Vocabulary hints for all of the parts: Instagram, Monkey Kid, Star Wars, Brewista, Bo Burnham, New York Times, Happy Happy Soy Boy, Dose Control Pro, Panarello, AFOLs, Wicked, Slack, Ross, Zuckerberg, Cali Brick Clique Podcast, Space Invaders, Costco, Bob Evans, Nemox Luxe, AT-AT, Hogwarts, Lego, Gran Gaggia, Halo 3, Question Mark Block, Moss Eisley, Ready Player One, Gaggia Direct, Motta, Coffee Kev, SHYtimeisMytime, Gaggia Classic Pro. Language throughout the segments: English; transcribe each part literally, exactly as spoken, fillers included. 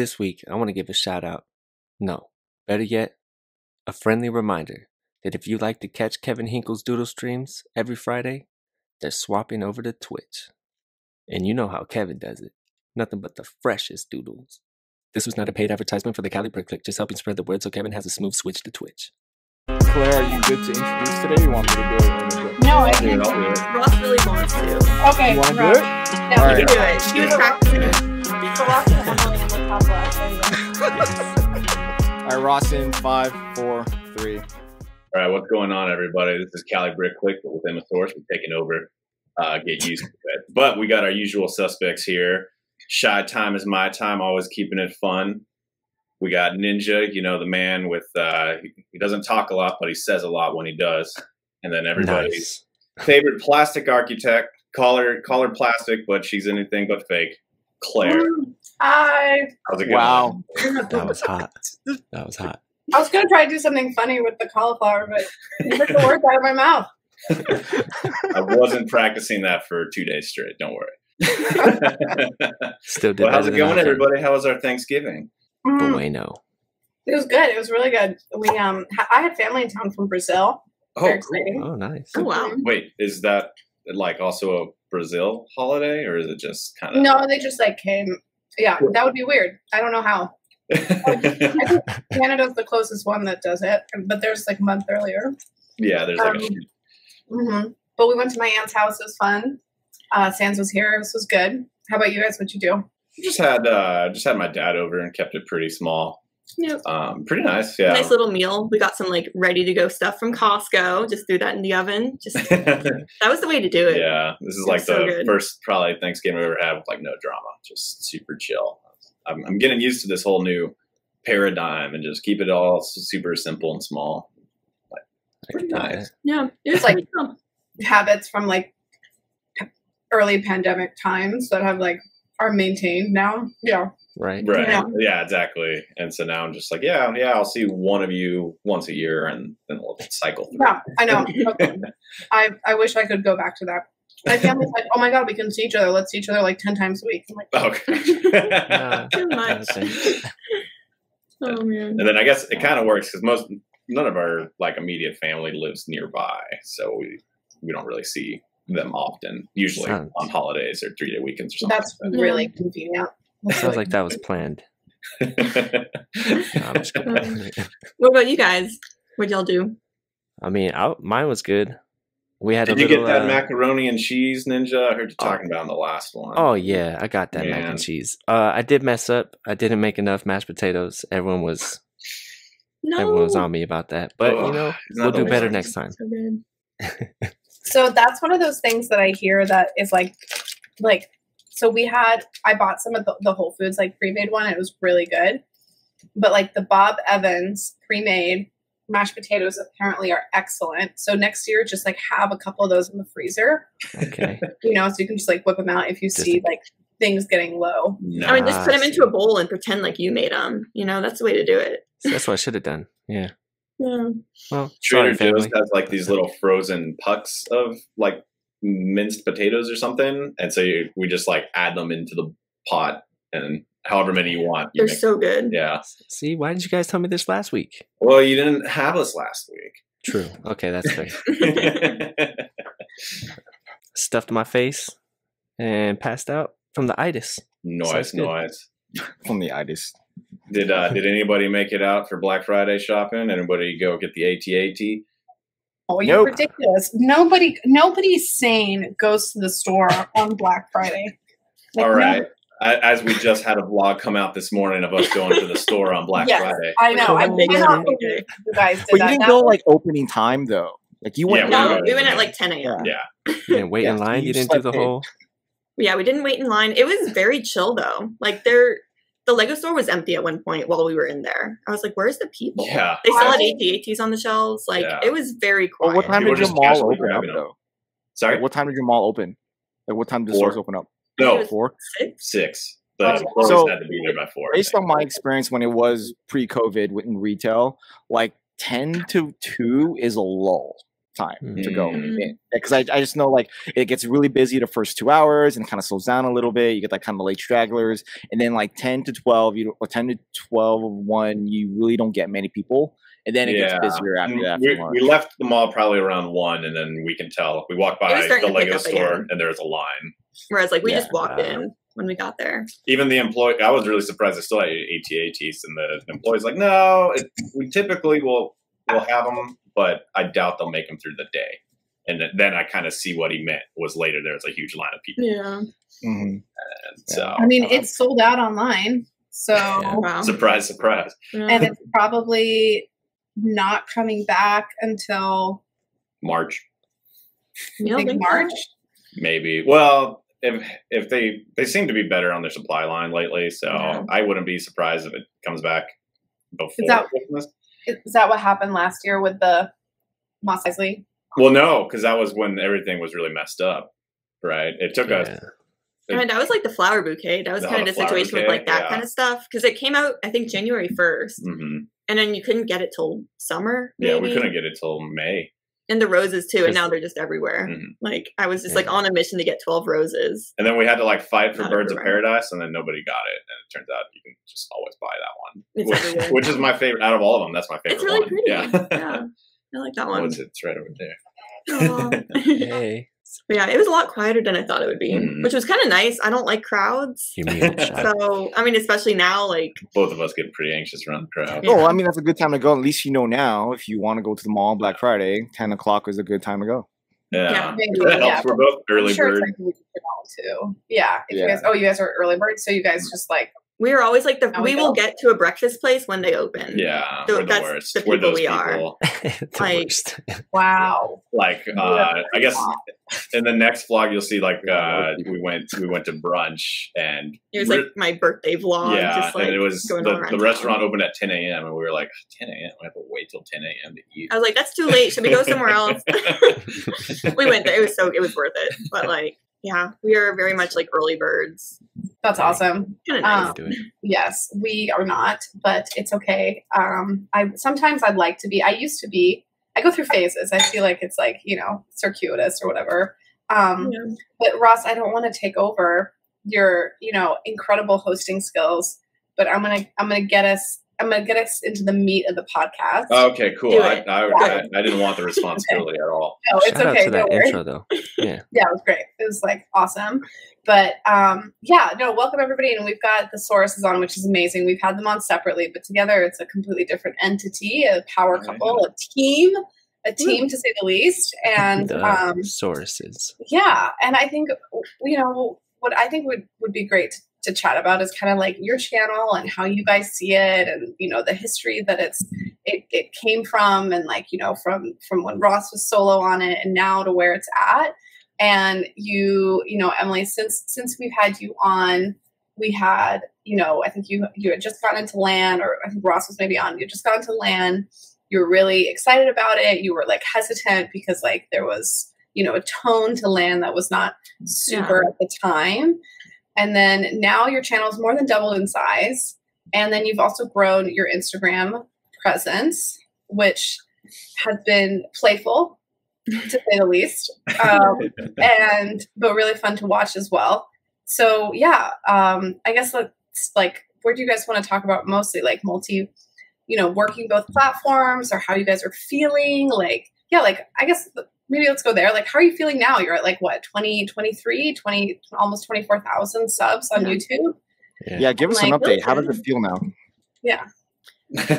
This week, I want to give a shout out. No, better yet, a friendly reminder that if you like to catch Kevin Hinkle's doodle streams every Friday, they're swapping over to Twitch. And you know how Kevin does it. Nothing but the freshest doodles. This was not a paid advertisement for the Cali Brick Clique, just helping spread the word so Kevin has a smooth switch to Twitch. Claire, are you good to introduce today? You want me to do it? No, I can do it. Ross really wants to. Okay. You want to do it? No, All we right. can do it. She was practicing it. So Ross is holding the top left. All right, Ross in five, four, three. All right, what's going on, everybody? This is Cali Brick Clique, but with Emmasaurus, we're taking over. Uh, get used to it. But we got our usual suspects here. Shy time is my time, always keeping it fun. We got Ninja, you know, the man with, uh, he doesn't talk a lot, but he says a lot when he does. And then everybody's nice. Favorite plastic architect, call her, call her plastic, but she's anything but fake. Claire. Hi. How's it going? Wow. That was hot. That was hot. I was going to try to do something funny with the cauliflower, but it took the words out of my mouth. I wasn't practicing that for two days straight. Don't worry. Still did. Well, how's it going, everybody? How was our Thanksgiving? Mm. Bueno. It was good. It was really good. We um, I had family in town from Brazil. Oh, very exciting. Oh, nice. Oh, wow. Wait, is that like also a Brazil holiday, or is it just kind of? No, they just like came. Yeah, that would be weird. I don't know how. I think Canada's the closest one that does it, but there's like a month earlier. Yeah, there's um, like. A... Mm-hmm. But we went to my aunt's house. It was fun. Uh, Sans was here. This was good. How about you guys? What'd you do? Just had uh, just had my dad over and kept it pretty small. Yeah, um, pretty nice. Yeah, nice little meal. We got some like ready to go stuff from Costco. Just threw that in the oven. Just that was the way to do it. Yeah, this is it like the so first probably Thanksgiving I've ever had with like no drama, just super chill. I'm, I'm getting used to this whole new paradigm and just keep it all super simple and small. Like, pretty nice. Yeah, it's like habits from like early pandemic times that have like. Are maintained now, yeah. Right, right, yeah. yeah, exactly. And so now I'm just like, yeah, yeah, I'll see one of you once a year, and then we'll cycle through. Yeah, I know. Okay. I I wish I could go back to that. My family's like, oh my god, we can see each other. Let's see each other like ten times a week. I'm like, okay, too much. Oh man. And then I guess it kind of works because most none of our like immediate family lives nearby, so we we don't really see. Them often, usually sounds. On holidays or three-day weekends or something. That's like that. Really convenient. Sounds like that was planned. No, I'm just kidding. What about you guys? What'd y'all do? I mean, I, mine was good. We had. Did a you little, get that uh, macaroni and cheese, Ninja? I heard you talking oh, about in the last one. Oh yeah, I got that Man. mac and cheese. Uh, I did mess up. I didn't make enough mashed potatoes. Everyone was. No. Everyone was on me about that, but oh, you know, we'll do better next time. So So that's one of those things that I hear that is like, like, so we had, I bought some of the, the Whole Foods, like pre-made one. It was really good. But like the Bob Evans pre-made mashed potatoes apparently are excellent. So next year, just like have a couple of those in the freezer. Okay. You know, so you can just like whip them out if you just see like things getting low. Nice. I mean, just put them into a bowl and pretend like you made them. You know, that's the way to do it. That's what I should have done. Yeah. Yeah. Well, Trader Joe's has like these little frozen pucks of like minced potatoes or something, and so you, we just like add them into the pot, and however many you want. You They're so it. good. Yeah. See, why didn't you guys tell me this last week? Well, you didn't have us last week. True. Okay, that's fair. Stuffed my face and passed out from the itis. Noise, noise. From the itis. Did uh, did anybody make it out for Black Friday shopping? Anybody go get the A T A T? Oh, you're nope. ridiculous! Nobody, nobody sane goes to the store on Black Friday. Like, all right, no. I, as we just had a vlog come out this morning of us going to the store on Black yes, Friday. I know. I cannot believe you guys did but that. But you didn't now. go like opening time though. Like you went. Yeah, we, no, went we went at like ten A M Yeah. yeah. You didn't wait yeah, in line. You, you didn't do the whole. Yeah, we didn't wait in line. It was very chill though. Like they're. The Lego store was empty at one point while we were in there. I was like, where's the people? Yeah. They still had A T A Ts on the shelves. Like, yeah. It was very quiet. Well, what time people did your mall open up, though? Sorry? Like, what time did your mall open? Like, what time did the stores open up? No. Four? Six? Six. But okay. So, had to be there by four. Based on my experience when it was pre-COVID in retail, like ten to two is a lull. time mm. to go in. Because I, I just know, like, it gets really busy the first two hours and kind of slows down a little bit. You get like kind of late stragglers, and then like ten to twelve, you or ten to twelve, one, you really don't get many people. And then it yeah. gets busier after that. We, we left the mall probably around one, and then we can tell we walked by the Lego store again. And there's a line. Whereas like we yeah. just walked in when we got there. Even the employee, I was really surprised. I still had A T A Ts, and the employee's like, no, it, we typically will we'll have them, but I doubt they'll make them through the day. And then I kind of see what he meant was later there's a huge line of people. Yeah. Mm-hmm. And so I mean, it's sold out online. So yeah. wow. surprise, surprise. Yeah. And it's probably not coming back until March. You think March? Maybe. Well, if if they they seem to be better on their supply line lately, so yeah. I wouldn't be surprised if it comes back before is that, Christmas. Is that what happened last year with the Moss Eisley? Well, no, because that was when everything was really messed up, right? It took yeah. us. It, I mean, that was like the flower bouquet. That was kind of the situation bouquet, with like that yeah. kind of stuff, because it came out I think January first. Mm-hmm. And then you couldn't get it till summer. Maybe. Yeah, we couldn't get it till May. And the roses too, and now they're just everywhere. Mm-hmm. Like I was just like on a mission to get twelve roses. And then we had to like fight for Not Birds everywhere. Of Paradise, and then nobody got it. And it turns out you can just always buy that one, exactly. which, which is my favorite out of all of them. That's my favorite. It's really one. Pretty. Yeah. yeah, I like that one. What's it? It's right over there. Hey. But yeah, it was a lot quieter than I thought it would be, mm. which was kind of nice. I don't like crowds. So, I mean, especially now, like... Both of us get pretty anxious around the crowd. Yeah. Oh, I mean, that's a good time to go. At least you know now, if you want to go to the mall on Black Friday, ten o'clock is a good time to go. Yeah. yeah that helps. Yeah. We're both early sure birds. Like too. Yeah. If yeah. You guys, oh, you guys are early birds, so you guys mm. just like... We are always like the. We, we will get to a breakfast place when they open. Yeah, so we're that's the worst. The people we're those we people. Are. Like, worst. Wow. Like uh, I guess in the next vlog you'll see like uh, we went we went to brunch and it was like my birthday vlog. Yeah, just, like, and it was going the, the restaurant opened at ten A M and we were like ten A M we have to wait till ten A M to eat. I was like, that's too late. Should we go somewhere else? We went there. It was so it was worth it, but like. Yeah, we are very much like early birds. That's awesome. Um, yes, we are not, but it's okay. Um, I sometimes I'd like to be. I used to be. I go through phases. I feel like it's like you know circuitous or whatever. Um, yeah. But Ross, I don't want to take over your you know incredible hosting skills, but I'm gonna I'm gonna get us. I'm going to get us into the meat of the podcast. Oh, okay, cool. I, I, I, I didn't want the responsibility okay. at all. No, it's Shout okay. Out to that intro, though. Yeah. yeah, it was great. It was like awesome. But um, yeah, no, welcome everybody. And we've got the Sauruses on, which is amazing. We've had them on separately, but together it's a completely different entity, a power right. couple, a team, a team Ooh. To say the least. And the um, Sauruses. Yeah. And I think, you know, what I think would, would be great to to chat about is kind of like your channel and how you guys see it and, you know, the history that it's, it, it came from and like, you know, from, from when Ross was solo on it and now to where it's at. And you, you know, Emily, since, since we've had you on, we had, you know, I think you, you had just gotten into LAN or I think Ross was maybe on, you just got into LAN. You were really excited about it. You were like hesitant because like there was, you know, a tone to LAN that was not super yeah. at the time. And then now your channel's more than doubled in size. And then you've also grown your Instagram presence, which has been playful, to say the least, um, and but really fun to watch as well. So yeah, um, I guess let's like, where do you guys want to talk about mostly? Like multi, you know, working both platforms or how you guys are feeling? Like, yeah, like I guess... Maybe let's go there. Like, how are you feeling now? You're at like, what, twenty, twenty-three, twenty, almost twenty-four thousand subs on yeah. YouTube? Yeah, yeah give I'm us like, an update. Listen. How does it feel now? Yeah.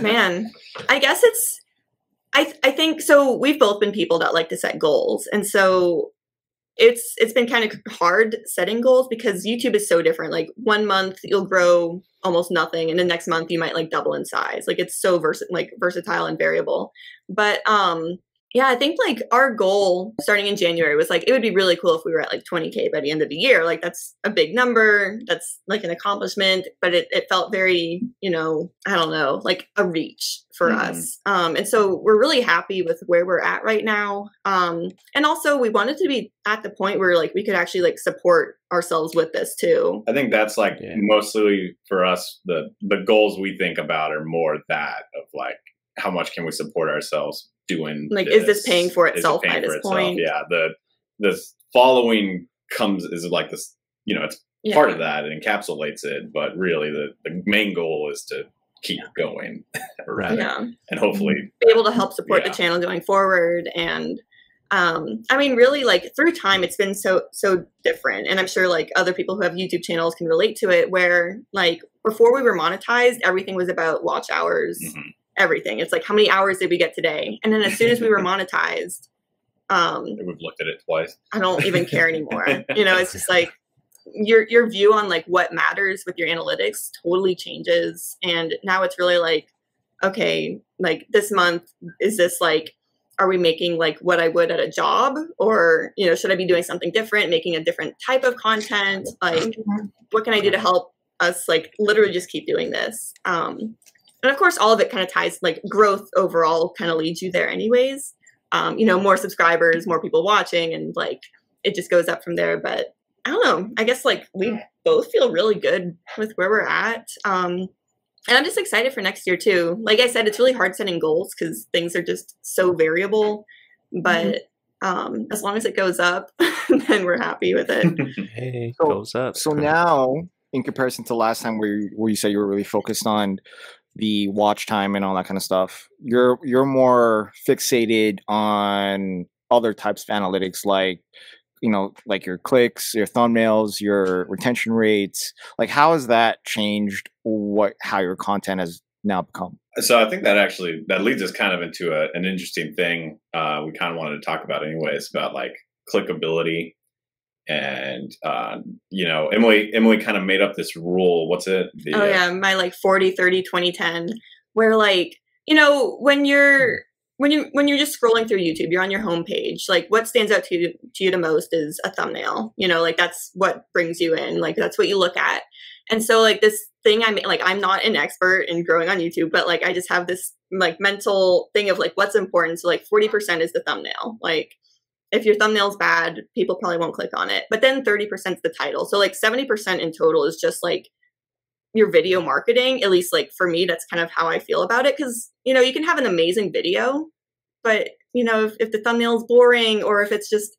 Man, I guess it's, I I think, so we've both been people that like to set goals. And so it's it's been kind of hard setting goals because YouTube is so different. Like one month you'll grow almost nothing. And the next month you might like double in size. Like it's so vers like versatile and variable. But, um. Yeah, I think like our goal starting in January was like, it would be really cool if we were at like twenty K by the end of the year. Like that's a big number. That's like an accomplishment, but it, it felt very, you know, I don't know, like a reach for mm-hmm. us. Um, and so we're really happy with where we're at right now. Um, and also we wanted to be at the point where like, we could actually like support ourselves with this too. I think that's like yeah. mostly for us, the, the goals we think about are more that of like, how much can we support ourselves doing like this. Is this paying for itself paying by this itself? point? Yeah, the the following comes is like this, you know, it's yeah. part of that, it encapsulates it, but really the, the main goal is to keep going right. yeah. and hopefully be able to help support yeah. the channel going forward. And um I mean, really, like, through time it's been so so different, and I'm sure like other people who have YouTube channels can relate to it, where like before we were monetized, everything was about watch hours, mm-hmm. everything. It's like, how many hours did we get today? And then as soon as we were monetized, um we've looked at it twice. I don't even care anymore. You know, it's just like your your view on like what matters with your analytics totally changes. And now it's really like, okay, like this month, is this like, are we making like what I would at a job? Or, you know, should I be doing something different, making a different type of content? Like, what can I do to help us like literally just keep doing this? Um, and of course, all of it kind of ties, like growth overall kind of leads you there anyways. Um, you know, more subscribers, more people watching, and like, it just goes up from there. But I don't know, I guess like we both feel really good with where we're at. Um, and I'm just excited for next year too. Like I said, it's really hard setting goals because things are just so variable, but um, as long as it goes up, then we're happy with it. Hey, so, goes up. So now in comparison to last time where you, where you said you were really focused on the watch time and all that kind of stuff, you're, you're more fixated on other types of analytics, like, you know, like your clicks, your thumbnails, your retention rates. Like, how has that changed what how your content has now become? So I think that actually that leads us kind of into a, an interesting thing uh, we kind of wanted to talk about anyways, about like clickability. And uh, you know, Emily Emily kind of made up this rule. What's it? The, oh yeah, my like forty, thirty, twenty, ten, where like, you know, when you're When, you, when you're just scrolling through YouTube, you're on your homepage, like what stands out to you, to you the most is a thumbnail, you know, like that's what brings you in, like that's what you look at. And so like this thing, I mean, like I'm not an expert in growing on YouTube, but like I just have this like mental thing of like what's important. So like forty percent is the thumbnail. Like if your thumbnail's bad, people probably won't click on it. But then thirty percent is the title. So like seventy percent in total is just like your video marketing. At least like for me, that's kind of how I feel about it. Cause you know, you can have an amazing video, but you know, if, if the thumbnail is boring, or if it's just,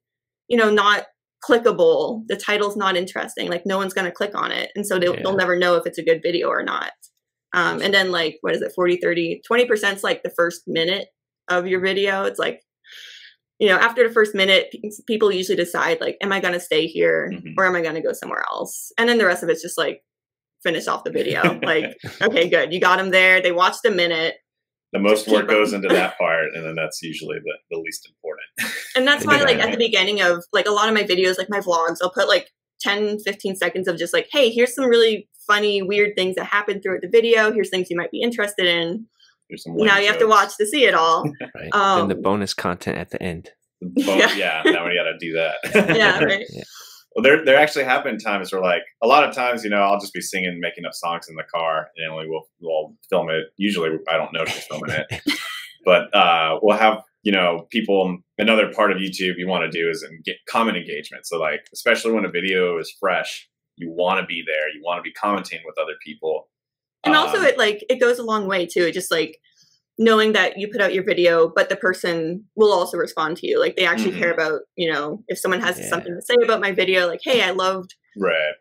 you know, not clickable, the title's not interesting, like no one's going to click on it. And so they'll, yeah. they'll never know if it's a good video or not. Um, and then like, what is it? forty, thirty, twenty percent is like the first minute of your video. It's like, you know, after the first minute, people usually decide like, am I going to stay here mm-hmm. or am I going to go somewhere else? And then the rest of it's just like, finish off the video. Like, okay, good. You got them there. They watched a minute. The most work goes into that part. And then that's usually the, the least important. And that's why like at the beginning of like a lot of my videos, like my vlogs, I'll put like ten, fifteen seconds of just like, hey, here's some really funny, weird things that happened throughout the video. Here's things you might be interested in. Here's some now you jokes. Have to watch to see it all. Right. Um, and the bonus content at the end. The bon yeah. yeah. Now we got to do that. Yeah. Right. Yeah. Well, there, there actually have been times where, like, a lot of times, you know, I'll just be singing, making up songs in the car, and Emily will will film it. Usually, I don't know she's filming it, but uh, we'll have, you know, people. Another part of YouTube you want to do is get comment engagement. So, like, especially when a video is fresh, you want to be there. You want to be commenting with other people, and um, also it like it goes a long way too. It just like knowing that you put out your video, but the person will also respond to you. Like they actually mm-hmm. care about, you know, if someone has yeah. something to say about my video, like, hey, I loved right.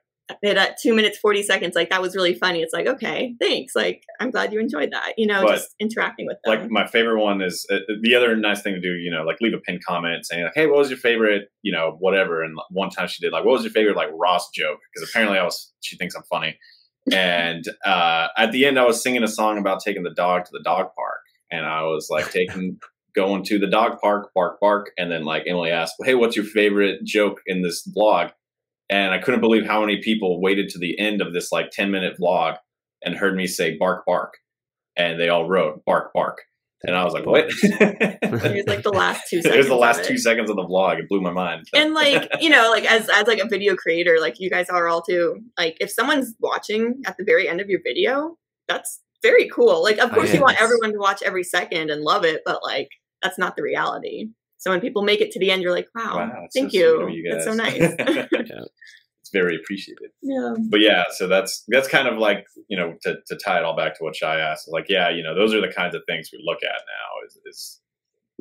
it at two minutes, forty seconds. Like that was really funny. It's like, okay, thanks. Like, I'm glad you enjoyed that, you know, but just interacting with them. Like my favorite one is uh, the other nice thing to do, you know, like leave a pinned comment saying like, hey, what was your favorite, you know, whatever. And one time she did like, what was your favorite, like Ross joke? Cause apparently I was, she thinks I'm funny. And uh, at the end, I was singing a song about taking the dog to the dog park. And I was like taking, going to the dog park, bark, bark. And then like Emily asked, well, hey, what's your favorite joke in this vlog? And I couldn't believe how many people waited to the end of this like ten minute vlog and heard me say bark, bark. And they all wrote bark, bark. And I was like, what? It was like the last two seconds. It was the last two seconds of the vlog. It blew my mind. And like, you know, like as, as like a video creator, like you guys are all too, like if someone's watching at the very end of your video, that's very cool. Like, of course oh, yeah. you want everyone to watch every second and love it, but like, that's not the reality. So when people make it to the end, you're like, wow, wow thank so you. you that's so nice. Yeah. It's very appreciated. Yeah. But yeah, so that's, that's kind of like, you know, to, to tie it all back to what Shai asked, like, yeah, you know, those are the kinds of things we look at now is, is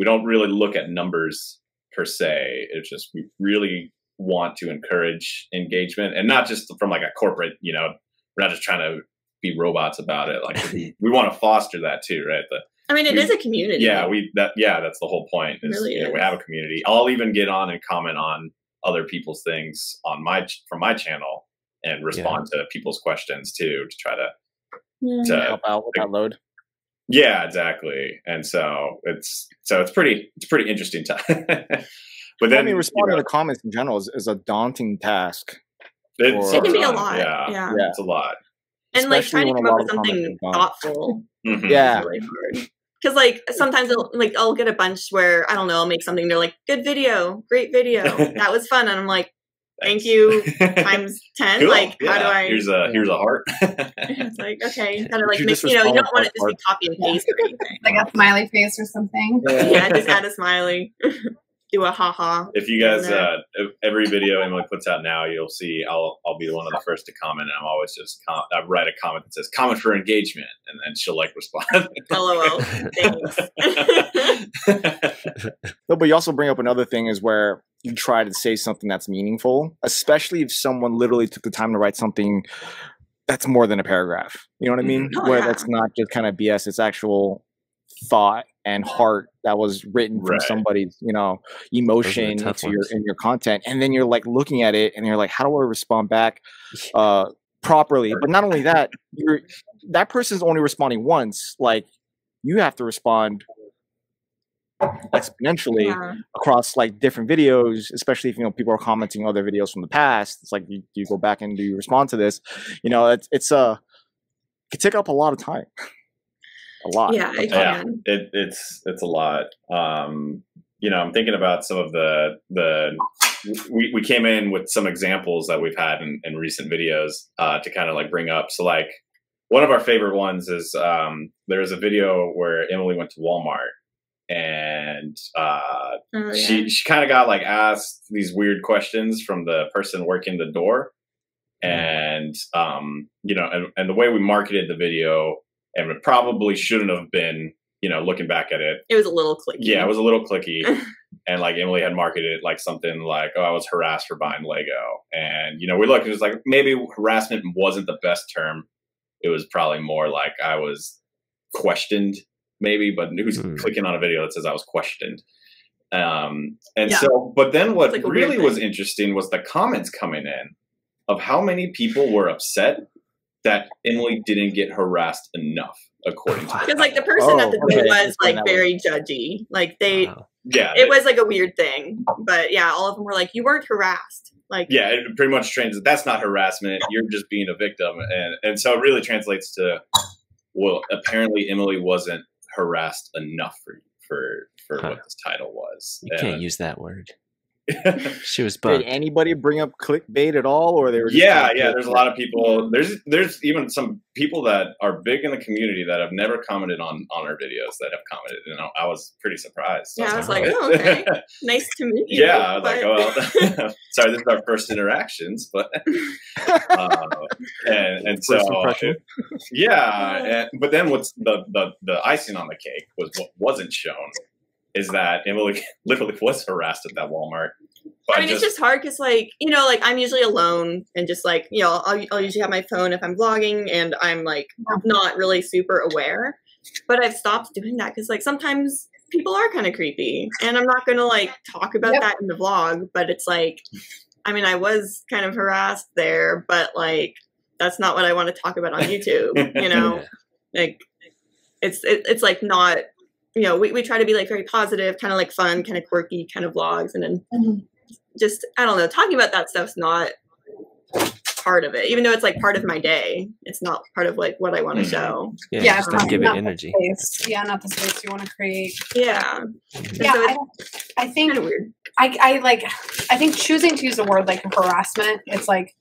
we don't really look at numbers per se. It's just we really want to encourage engagement, and not just from like a corporate, you know, we're not just trying to be robots about it. Like we, we want to foster that too, right? The, I mean, it we, is a community. Yeah, we that yeah, that's the whole point. Is, really you know, is. We have a community. I'll even get on and comment on other people's things on my from my channel and respond yeah. to people's questions too to try to, yeah. to help out with that load. Yeah, exactly. And so it's so it's pretty it's pretty interesting time. But then I mean, responding you know, to comments in general is, is a daunting task. It, or, it can be a lot. Yeah, yeah. yeah. It's a lot. And especially like trying to come up with something thoughtful. Mm-hmm. Yeah. Because like sometimes I'll, like I'll get a bunch where I don't know, I'll make something. They're like, "Good video, great video, that was fun," and I'm like, "Thank you times ten." Cool. Like, yeah. how do I? Here's a here's a heart. It's like okay, kind of like mix, you know, you don't want it just to copy and paste or anything. Like a smiley face or something. Yeah, yeah just add a smiley. Do a ha ha. If you guys, uh, if every video Emily puts out now, you'll see I'll I'll be one of the first to comment, and I'm always just com I write a comment that says "comment for engagement," and then she'll like respond. Lol. Thanks. No, but you also bring up another thing is where you try to say something that's meaningful, especially if someone literally took the time to write something that's more than a paragraph. You know what I mean? Oh, where yeah. that's not just kind of B S; it's actual thought and heart that was written from right. somebody's, you know, emotion into ones. your in your content, and then you're like looking at it, and you're like, how do I respond back uh, properly? But not only that, you're that person's only responding once. Like you have to respond exponentially yeah. across like different videos, especially if you know people are commenting other videos from the past. It's like you, you go back and do you respond to this? You know, it's it's a uh, it could take up a lot of time. A lot. Yeah, I can. Yeah, it, it's it's a lot. Um, you know, I'm thinking about some of the the we, we came in with some examples that we've had in, in recent videos uh, to kind of like bring up. So like one of our favorite ones is um, there is a video where Emily went to Walmart and uh, oh, yeah. she she kind of got like asked these weird questions from the person working the door, and um, you know, and, and the way we marketed the video. And it probably shouldn't have been, you know, looking back at it. It was a little clicky. Yeah, it was a little clicky. And like Emily had marketed it like something like, oh, I was harassed for buying Lego. And, you know, we looked, it was like, maybe harassment wasn't the best term. It was probably more like I was questioned maybe, but who's mm-hmm. clicking on a video that says I was questioned. Um, and yeah. so, but then what like really was interesting was the comments coming in of how many people were upset that Emily didn't get harassed enough, according to because like the person oh, at the door okay. was like very judgy. Like they, wow. yeah, it they, was like a weird thing. But yeah, all of them were like, "You weren't harassed." Like yeah, it pretty much translates. That's not harassment. You're just being a victim, and and so it really translates to, well, apparently Emily wasn't harassed enough for for for huh. what this title was. You and, can't use that word. She was bugged. Did anybody bring up clickbait at all, or they were? Just yeah, yeah. There's a lot of people. There's there's even some people that are big in the community that have never commented on on our videos that have commented, and I, I was pretty surprised. Yeah, I was, I was like, oh, okay, nice to meet you. Yeah, I was but... like, oh, well, sorry, this is our first interactions, but uh, and and so yeah, and, but then what's the the the icing on the cake was what wasn't shown. Is that Emily literally was harassed at that Walmart. I mean, just, it's just hard because, like, you know, like, I'm usually alone and just, like, you know, I'll, I'll usually have my phone if I'm vlogging and I'm, like, not really super aware. But I've stopped doing that because, like, sometimes people are kind of creepy. And I'm not going to, like, talk about yep. that in the vlog. But it's, like, I mean, I was kind of harassed there. But, like, that's not what I want to talk about on YouTube, you know? Like, it's it, it's, like, not... You know, we, we try to be like very positive, kind of like fun, kind of quirky kind of vlogs. And then mm-hmm. just, I don't know, talking about that stuff's not part of it, even though it's like part of my day. It's not part of like what I want to mm-hmm. show. Yeah. yeah just not, give not it energy. Yeah. Not the space you want to create. Yeah. Yeah. So I, I think, kind of weird. I, I like, I think choosing to use the word like harassment, it's like,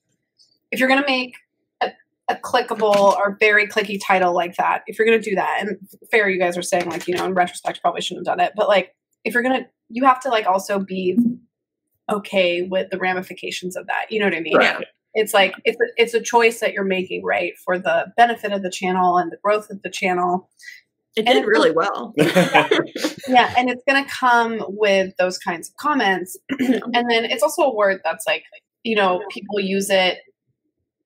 if you're going to make a clickable or very clicky title like that, if you're going to do that, and fair, you guys are saying like, you know, in retrospect, probably shouldn't have done it. But like, if you're going to, you have to like also be okay with the ramifications of that. You know what I mean? Right. It's like, it's a, it's a choice that you're making, right? For the benefit of the channel and the growth of the channel. It did really well. Yeah. And it's going to come with those kinds of comments. And then it's also a word that's like, you know, people use it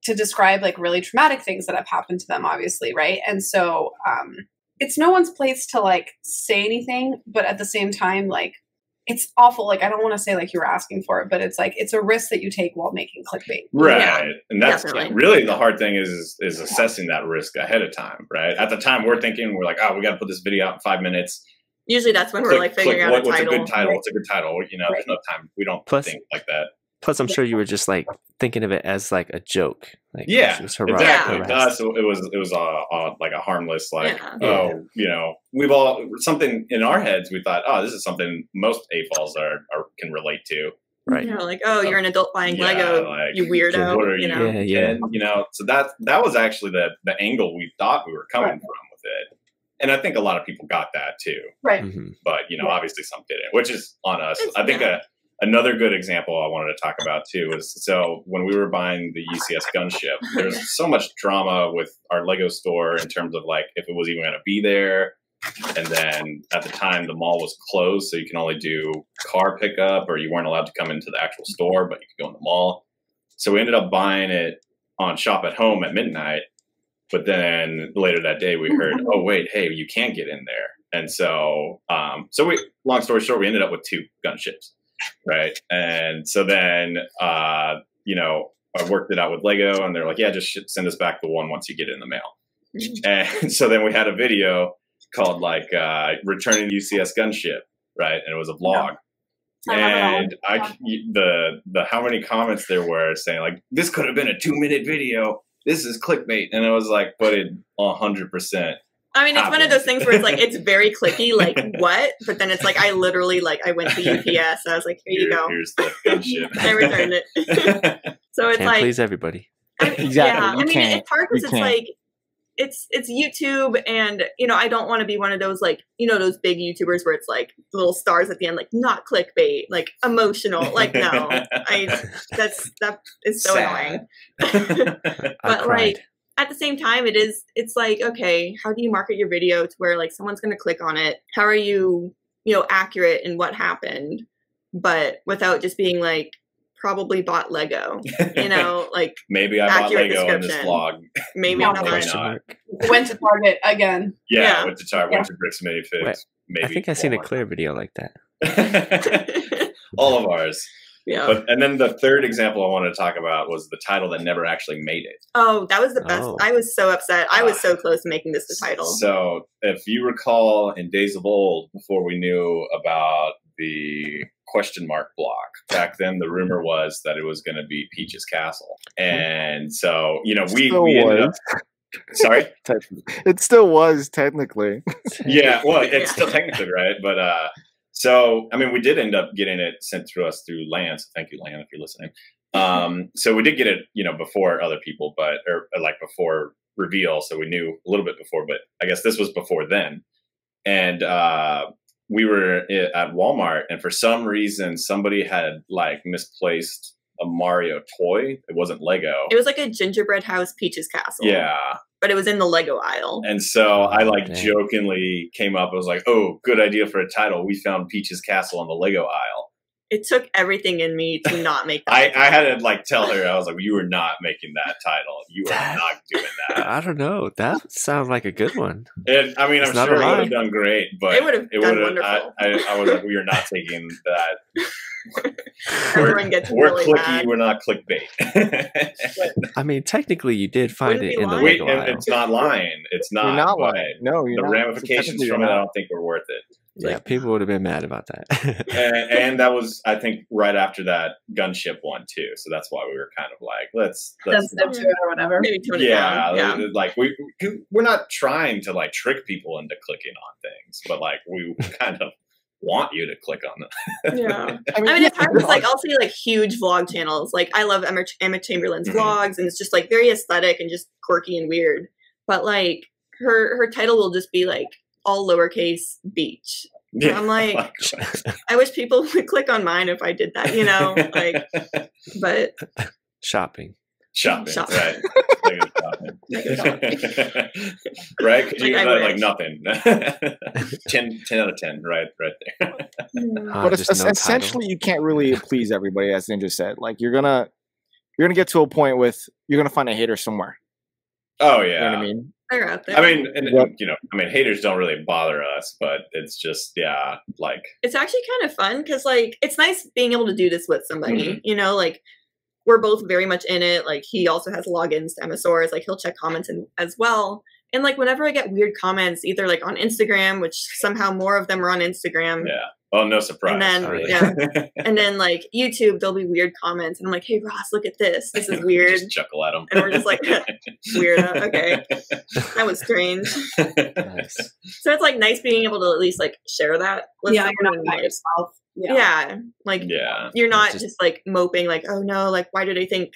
to describe like really traumatic things that have happened to them, obviously. Right. And so um, it's no one's place to like say anything, but at the same time, like, it's awful. Like, I don't want to say like you were asking for it, but it's like, it's a risk that you take while making clickbait. Right. Yeah. And that's definitely. Really the hard thing is, is assessing that risk ahead of time. Right. At the time we're thinking, we're like, oh, we got to put this video out in five minutes. Usually that's when click, we're like figuring click, out what, a what's title. a good title. Right. What's a good title? You know, right. There's no time. We don't plus, think like that. Plus I'm sure you were just like thinking of it as like a joke. Like, yeah, was exactly. Yeah. To us, it was, it was a, a, like a harmless, like, yeah. oh, yeah. you know, we've all something in our heads. We thought, oh, this is something most A F Ols are, are can relate to. Right. You know, like, oh, so, you're an adult buying yeah, Lego, like, you weirdo. What are you, you know? Yeah, yeah. And, you know, so that, that was actually the, the angle we thought we were coming right. from with it. And I think a lot of people got that too. Right. Mm-hmm. But, you know, right. obviously some didn't, which is on us. It's I think a, Another good example I wanted to talk about too is so when we were buying the U C S gunship, there's so much drama with our Lego store in terms of like if it was even going to be there. And then at the time the mall was closed, so you can only do car pickup or you weren't allowed to come into the actual store, but you could go in the mall. So we ended up buying it on Shop at Home at midnight. But then later that day we heard, oh, wait, hey, you can't get in there. And so, um, so we, long story short, we ended up with two gunships. Right. And so then, uh, you know, I worked it out with Lego and they're like, yeah, just send us back the one once you get it in the mail. And so then we had a video called like uh, Returning U C S Gunship. Right. And it was a vlog. Yeah. And I, I the the how many comments there were saying like this could have been a two minute video. This is clickbait. And I was like, but it one hundred percent. I mean, it's one of those things where it's like, it's very clicky, like, what? But then it's like, I literally, like, I went to U P S. So I was like, here, here you go. Here's the gunship. I returned it. So it's Can't like. please everybody. I mean, exactly. Yeah. You I mean, it's hard because it's like, it's it's YouTube and, you know, I don't want to be one of those, like, you know, those big YouTubers where it's like little stars at the end, like, not clickbait, like, emotional. Like, no. I that's That is so Sad. annoying. But, like. At the same time, it is, it's like, okay, how do you market your video to where like someone's going to click on it? How are you, you know, accurate in what happened, but without just being like, probably bought Lego, you know, like maybe I bought Lego in this vlog. Maybe not. Maybe not. Went to Target again. Yeah. yeah. Went to Target, yeah. went to Bricks, maybe Figs. Maybe I think I've seen a Claire video like that. All of ours. Yeah. But, and then the third example I wanted to talk about was the title that never actually made it. Oh, that was the best. Oh. I was so upset. I was so close to making this the title. So if you recall in days of old, before we knew about the question mark block, back then the rumor was that it was going to be Peach's Castle. And so, you know, we, we ended up... Sorry? It still was, technically. Yeah, well, it's yeah. still technically, right? But... uh So, I mean, we did end up getting it sent to us through LAN. So thank you, LAN, if you're listening. Um, so we did get it, you know, before other people, but or, or like before reveal. So we knew a little bit before, but I guess this was before then. And uh, we were at Walmart and for some reason, somebody had like misplaced a Mario toy. It wasn't Lego. It was like a gingerbread house Peach's Castle. Yeah. But it was in the Lego aisle. And so I like okay. jokingly came up. I was like, oh, good idea for a title. We found Peach's Castle on the Lego aisle. It took everything in me to not make that. I, I had to like tell her, I was like, you are not making that title. You are not doing that. I don't know. That sounds like a good one. It, I mean, it's I'm sure it would have done great, but it would have done wonderful. I, I, I was like, we are not taking that. Everyone we're, gets we're really clicky. Mad. We're not clickbait. I mean, technically, you did find Wouldn't it in lying. the Lego aisle. It's not lying. It's not. You're not lying. No, you're the not. ramifications from it, I don't think were worth it. Like, yeah, people would have been mad about that. and, and that was, I think, right after that gunship one too. So that's why we were kind of like, let's, let's step to it or whatever. Maybe yeah, yeah, like we we're not trying to like trick people into clicking on things, but like we kind of. want you to click on them. Yeah. I mean, I mean it's hard because like I'll see like huge vlog channels. Like I love Emma, Emma Chamberlain's mm-hmm. vlogs and it's just like very aesthetic and just quirky and weird. But like her her title will just be like all lowercase beach. So yeah, I'm like, likewise. I wish people would click on mine if I did that, you know? Like but shopping. Shopping, Shop. Right? Negative shopping. Negative shopping. Right? Because like you got like nothing. ten, ten out of ten, right? Right there. Uh, but it's, no essentially, title. You can't really please everybody, as Ninja said. Like you're gonna, you're gonna get to a point with you're gonna find a hater somewhere. Oh yeah, you know what I mean, they're out there. I mean, and, yep. you know, I mean, haters don't really bother us, but it's just yeah, like it's actually kind of fun because like it's nice being able to do this with somebody. Mm-hmm. You know, like. We're both very much in it. Like he also has logins to Emmasaurus. Like he'll check comments in, as well. And like whenever I get weird comments, either like on Instagram, which somehow more of them are on Instagram. Yeah. Oh, no surprise. And then, really. yeah. and then like YouTube, there'll be weird comments, and I'm like, hey Ross, look at this. This is weird. Just chuckle at him. And we're just like, weirdo. Okay, that was strange. Nice. So it's like nice being able to at least like share that. With yeah, you're not by yourself. Yeah. yeah like yeah. you're not just, just like moping like, oh no, like why did I think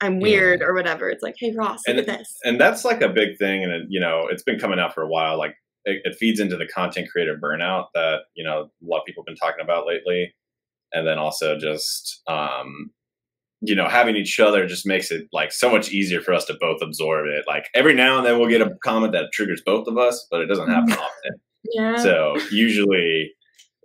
I'm weird yeah. or whatever. It's like, hey Ross, and look at this. And that's like a big thing, and it, you know, it's been coming out for a while. Like it, it feeds into the content creator burnout that, you know, a lot of people have been talking about lately. And then also just um you know, having each other just makes it like so much easier for us to both absorb it. Like every now and then we'll get a comment that triggers both of us, but it doesn't happen often. Yeah. So usually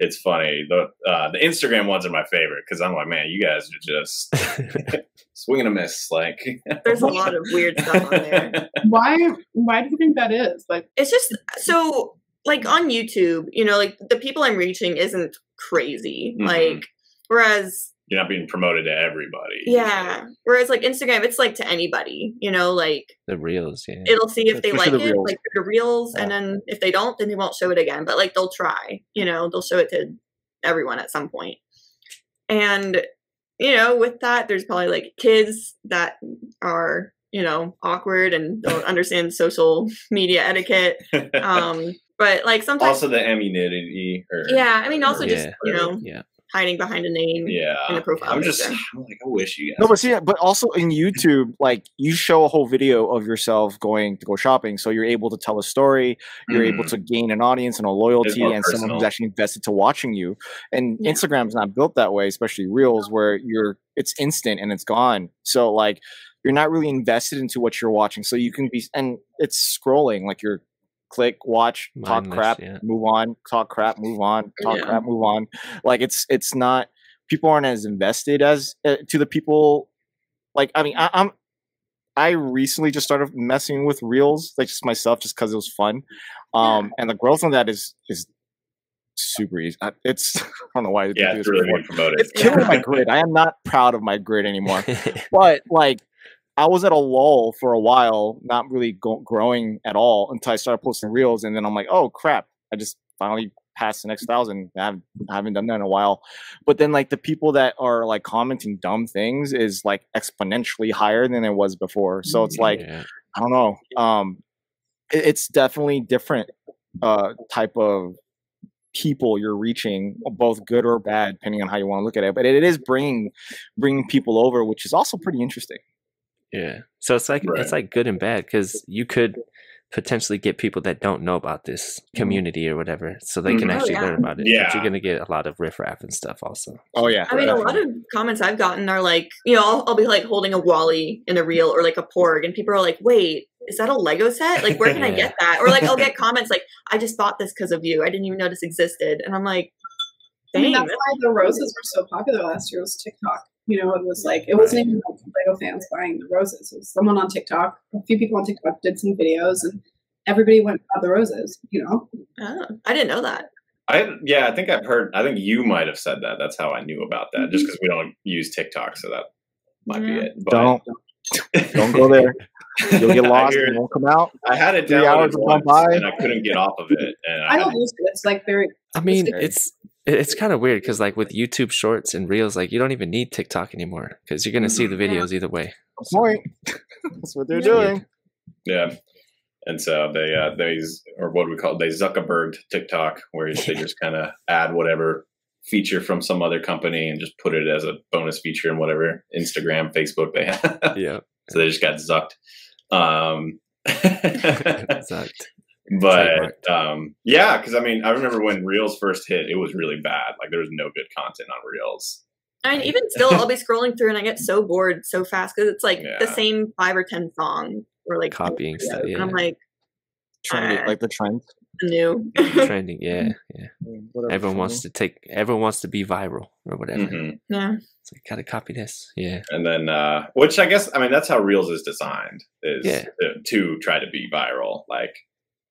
it's funny. The uh, the Instagram ones are my favorite because I'm like, man, you guys are just swinging a miss. Like, there's a lot of weird stuff on there. Why? Why do you think that is? Like, it's just so like on YouTube, you know, like the people I'm reaching isn't crazy. Mm-hmm. Like, whereas you're not being promoted to everybody. Yeah. Whereas like Instagram, it's like to anybody. You know, like the reels. Yeah. It'll see if they like it, like the reels, and then if they don't, then they won't show it again. But like they'll try. You know, they'll show it to everyone at some point. And you know, with that, there's probably like kids that are you know awkward and don't understand social media etiquette. Um, but like sometimes also the anonymity. Yeah, I mean, also just you know. Yeah. Hiding behind a name, yeah. In a profile, I'm just, I'm like, I wish you guys. No, but see, but also in YouTube, like you show a whole video of yourself going to go shopping, so you're able to tell a story, you're mm. able to gain an audience and a loyalty, and personal. Someone who's actually invested to watching you. And yeah. Instagram's not built that way, especially Reels, where you're it's instant and it's gone. So like, you're not really invested into what you're watching, so you can be, and it's scrolling like you're. Click, watch, talk Mindless, crap, yeah. move on, talk crap, move on, talk yeah. crap, move on. Like it's it's not people aren't as invested as uh, to the people. Like I mean, I, I'm I recently just started messing with Reels, like just myself, just because it was fun. Um, yeah. And the growth on that is is super easy. I, it's I don't know why. I yeah, do it's really being promoted. It's killing my grid. I am not proud of my grid anymore. But like. I was at a lull for a while, not really go growing at all until I started posting Reels. And then I'm like, oh, crap. I just finally passed the next thousand. I haven't, I haven't done that in a while. But then like the people that are like commenting dumb things is like exponentially higher than it was before. So it's like, yeah. I don't know. Um, it, it's definitely different uh, type of people you're reaching, both good or bad, depending on how you want to look at it. But it, it is bringing, bringing people over, which is also pretty interesting. Yeah. So it's like, right. it's like good and bad because you could potentially get people that don't know about this community or whatever. So they can oh, actually yeah. learn about it. Yeah. But you're going to get a lot of riffraff and stuff also. Oh, yeah. I mean, definitely. A lot of comments I've gotten are like, you know, I'll, I'll be like holding a Wally in a reel or like a Porg and people are like, wait, is that a Lego set? Like, where can yeah. I get that? Or like, I'll get comments like, I just bought this because of you. I didn't even know this existed. And I'm like, dang. I mean, that's why the roses were so popular last year was TikTok. You know, it was like, it wasn't even like Lego fans buying the roses. It was someone on TikTok, a few people on TikTok did some videos and everybody went about the roses, you know? Oh, I didn't know that. I Yeah, I think I've heard, I think you might have said that. That's how I knew about that, mm-hmm. just because we don't use TikTok, so that might yeah. be it. But don't. Don't go there. You'll get lost and it won't come out. I had it downloaded once and I couldn't get off of it. And I, I don't use it. It's like very... I mean, it's... It's kind of weird because like with YouTube Shorts and Reels, like you don't even need TikTok anymore because you're going to see the videos either way. That's point. That's what they're yeah. doing. Yeah. And so they, uh, they, or what do we call it? They Zuckerberged TikTok where they just kind of add whatever feature from some other company and just put it as a bonus feature in whatever Instagram, Facebook they have. Yeah. So they just got zucked. Um, zucked. But um, yeah, because I mean, I remember when Reels first hit, it was really bad. Like there was no good content on Reels. I mean, even still, I'll be scrolling through and I get so bored so fast because it's like yeah. the same five or ten songs or like copying stuff. Yeah. And I'm like, trendy, ah, like the trend, new trending. Yeah, yeah. Whatever everyone wants to take. Everyone wants to be viral or whatever. Mm-hmm. Yeah. It's like, gotta copy this. Yeah. And then, uh, which I guess, I mean, that's how Reels is designed is yeah. to, to try to be viral. Like,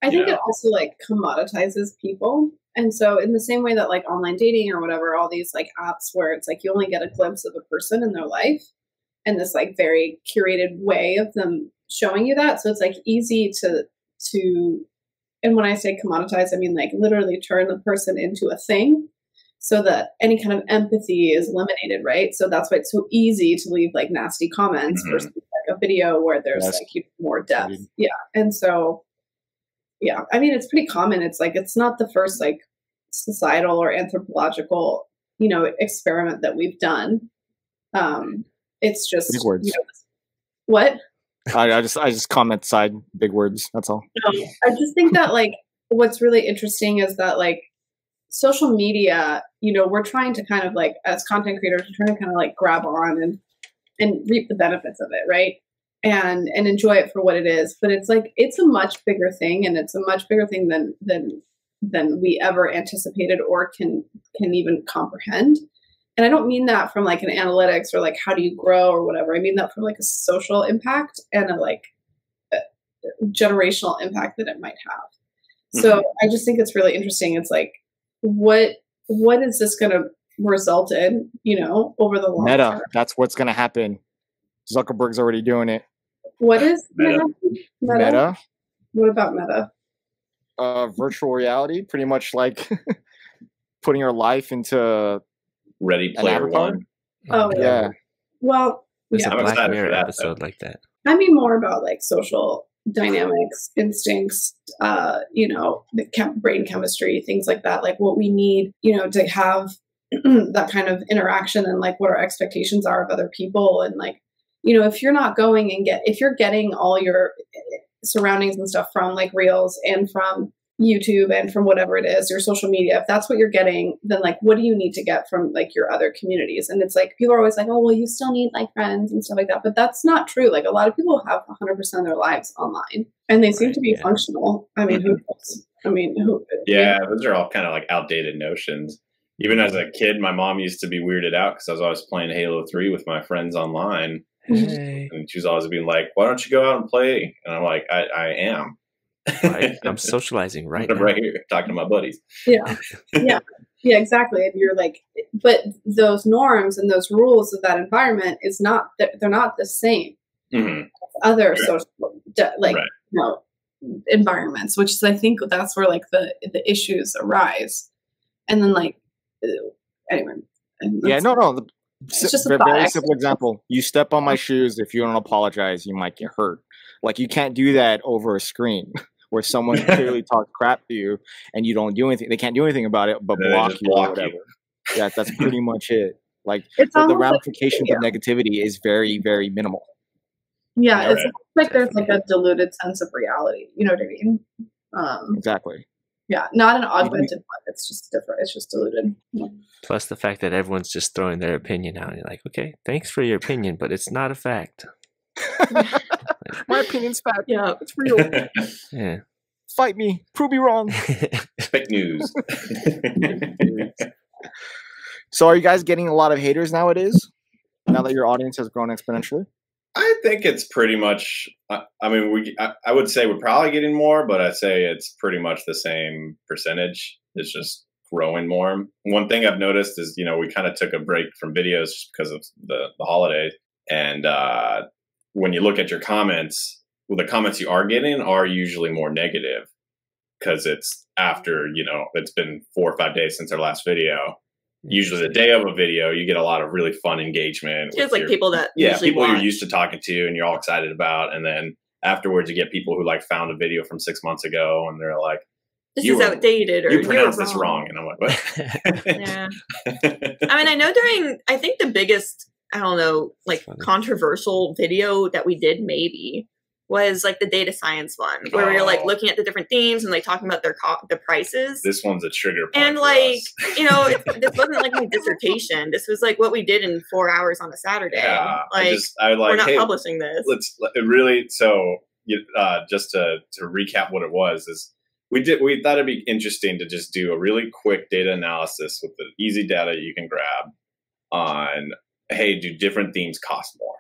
I think know. it also like commoditizes people. And so in the same way that like online dating or whatever, all these like apps where it's like you only get a glimpse of a person in their life and this like very curated way of them showing you that. So it's like easy to, to, and when I say commoditize, I mean like literally turn the person into a thing so that any kind of empathy is eliminated, right? So that's why it's so easy to leave like nasty comments mm-hmm. versus like a video where there's that's, like more depth. Yeah. And so yeah, I mean, it's pretty common. It's like, it's not the first like societal or anthropological, you know, experiment that we've done. Um, it's just big words. You know, what? I, I just, I just comment side big words. That's all. Um, I just think that like, what's really interesting is that like social media, you know, we're trying to kind of like, as content creators, we're trying to kind of like grab on and, and reap the benefits of it. Right. and and enjoy it for what it is, but it's like it's a much bigger thing, and it's a much bigger thing than than than we ever anticipated or can can even comprehend. And I don't mean that from like an analytics or like how do you grow or whatever. I mean that from like a social impact and a like a generational impact that it might have. So mm-hmm. I just think it's really interesting. It's like what what is this going to result in, you know, over the long Meta, term? That's what's going to happen. Zuckerberg's already doing it. What is Meta? Meta. Meta. What about Meta? Uh, virtual reality, pretty much like putting your life into Ready Player One. Oh yeah. yeah. Well, there's yeah. a Black Mirror episode though. Like that. I mean, more about like social dynamics, instincts, uh, you know, the chem- brain chemistry, things like that. Like what we need, you know, to have that kind of interaction, and like what our expectations are of other people, and like. You know, if you're not going and get, if you're getting all your surroundings and stuff from like Reels and from YouTube and from whatever it is, your social media, if that's what you're getting, then like, what do you need to get from like your other communities? And it's like, people are always like, oh, well, you still need like friends and stuff like that. But that's not true. Like a lot of people have one hundred percent of their lives online and they seem right, to be yeah. functional. I mean, who knows? I mean, who, yeah, you know? Those are all kind of like outdated notions. Even as a kid, my mom used to be weirded out because I was always playing Halo three with my friends online. Hey. And she was always being like, why don't you go out and play? And I'm like, I, I am. I, I'm socializing right now. I'm right here talking to my buddies. Yeah. Yeah. Yeah, exactly. And you're like, but those norms and those rules of that environment is not, they're not the same mm-hmm. as other yeah. social, like, right. you know, environments, which is, I think that's where like the, the issues arise. And then like, anyway. Yeah, no, no. The- It's just a very, very simple example. You step on my shoes. If you don't apologize, you might get hurt. Like you can't do that over a screen where someone clearly talks crap to you and you don't do anything. They can't do anything about it, but they block you block or whatever. You. Yeah, that's pretty much it. Like the, the ramifications like, yeah. of negativity is very, very minimal. Yeah, yeah it's right. like there's like a diluted sense of reality. You know what I mean? Um, exactly. Yeah, not an augmented one. It's just different. It's just diluted. Yeah. Plus the fact that everyone's just throwing their opinion out. And you're like, okay, thanks for your opinion, but it's not a fact. My opinion's fact. Yeah, it's real. Yeah. Fight me. Prove me wrong. Fake news. So are you guys getting a lot of haters nowadays? Now that your audience has grown exponentially? I think it's pretty much, I, I mean, we. I, I would say we're probably getting more, but I'd say it's pretty much the same percentage. It's just growing more. One thing I've noticed is, you know, we kind of took a break from videos just because of the, the holidays. And uh, when you look at your comments, well, the comments you are getting are usually more negative because it's after, you know, it's been four or five days since our last video. Usually the day of a video, you get a lot of really fun engagement. It's like your, people that yeah, people watch. You're used to talking to and you're all excited about. And then afterwards, you get people who like found a video from six months ago and they're like, this is were, outdated. Or you pronounced this wrong. And I'm like, what? Yeah. I mean, I know during, I think the biggest, I don't know, like controversial video that we did maybe was like the data science one where oh. we were like looking at the different themes and like talking about their co the prices. This one's a trigger point. And like, you know, it, this wasn't like my dissertation. This was like what we did in four hours on a Saturday. Yeah, like, I just, I like we're not hey, publishing this. Let's it really. So uh, just to, to recap what it was is we did, we thought it'd be interesting to just do a really quick data analysis with the easy data you can grab on, hey, do different themes cost more?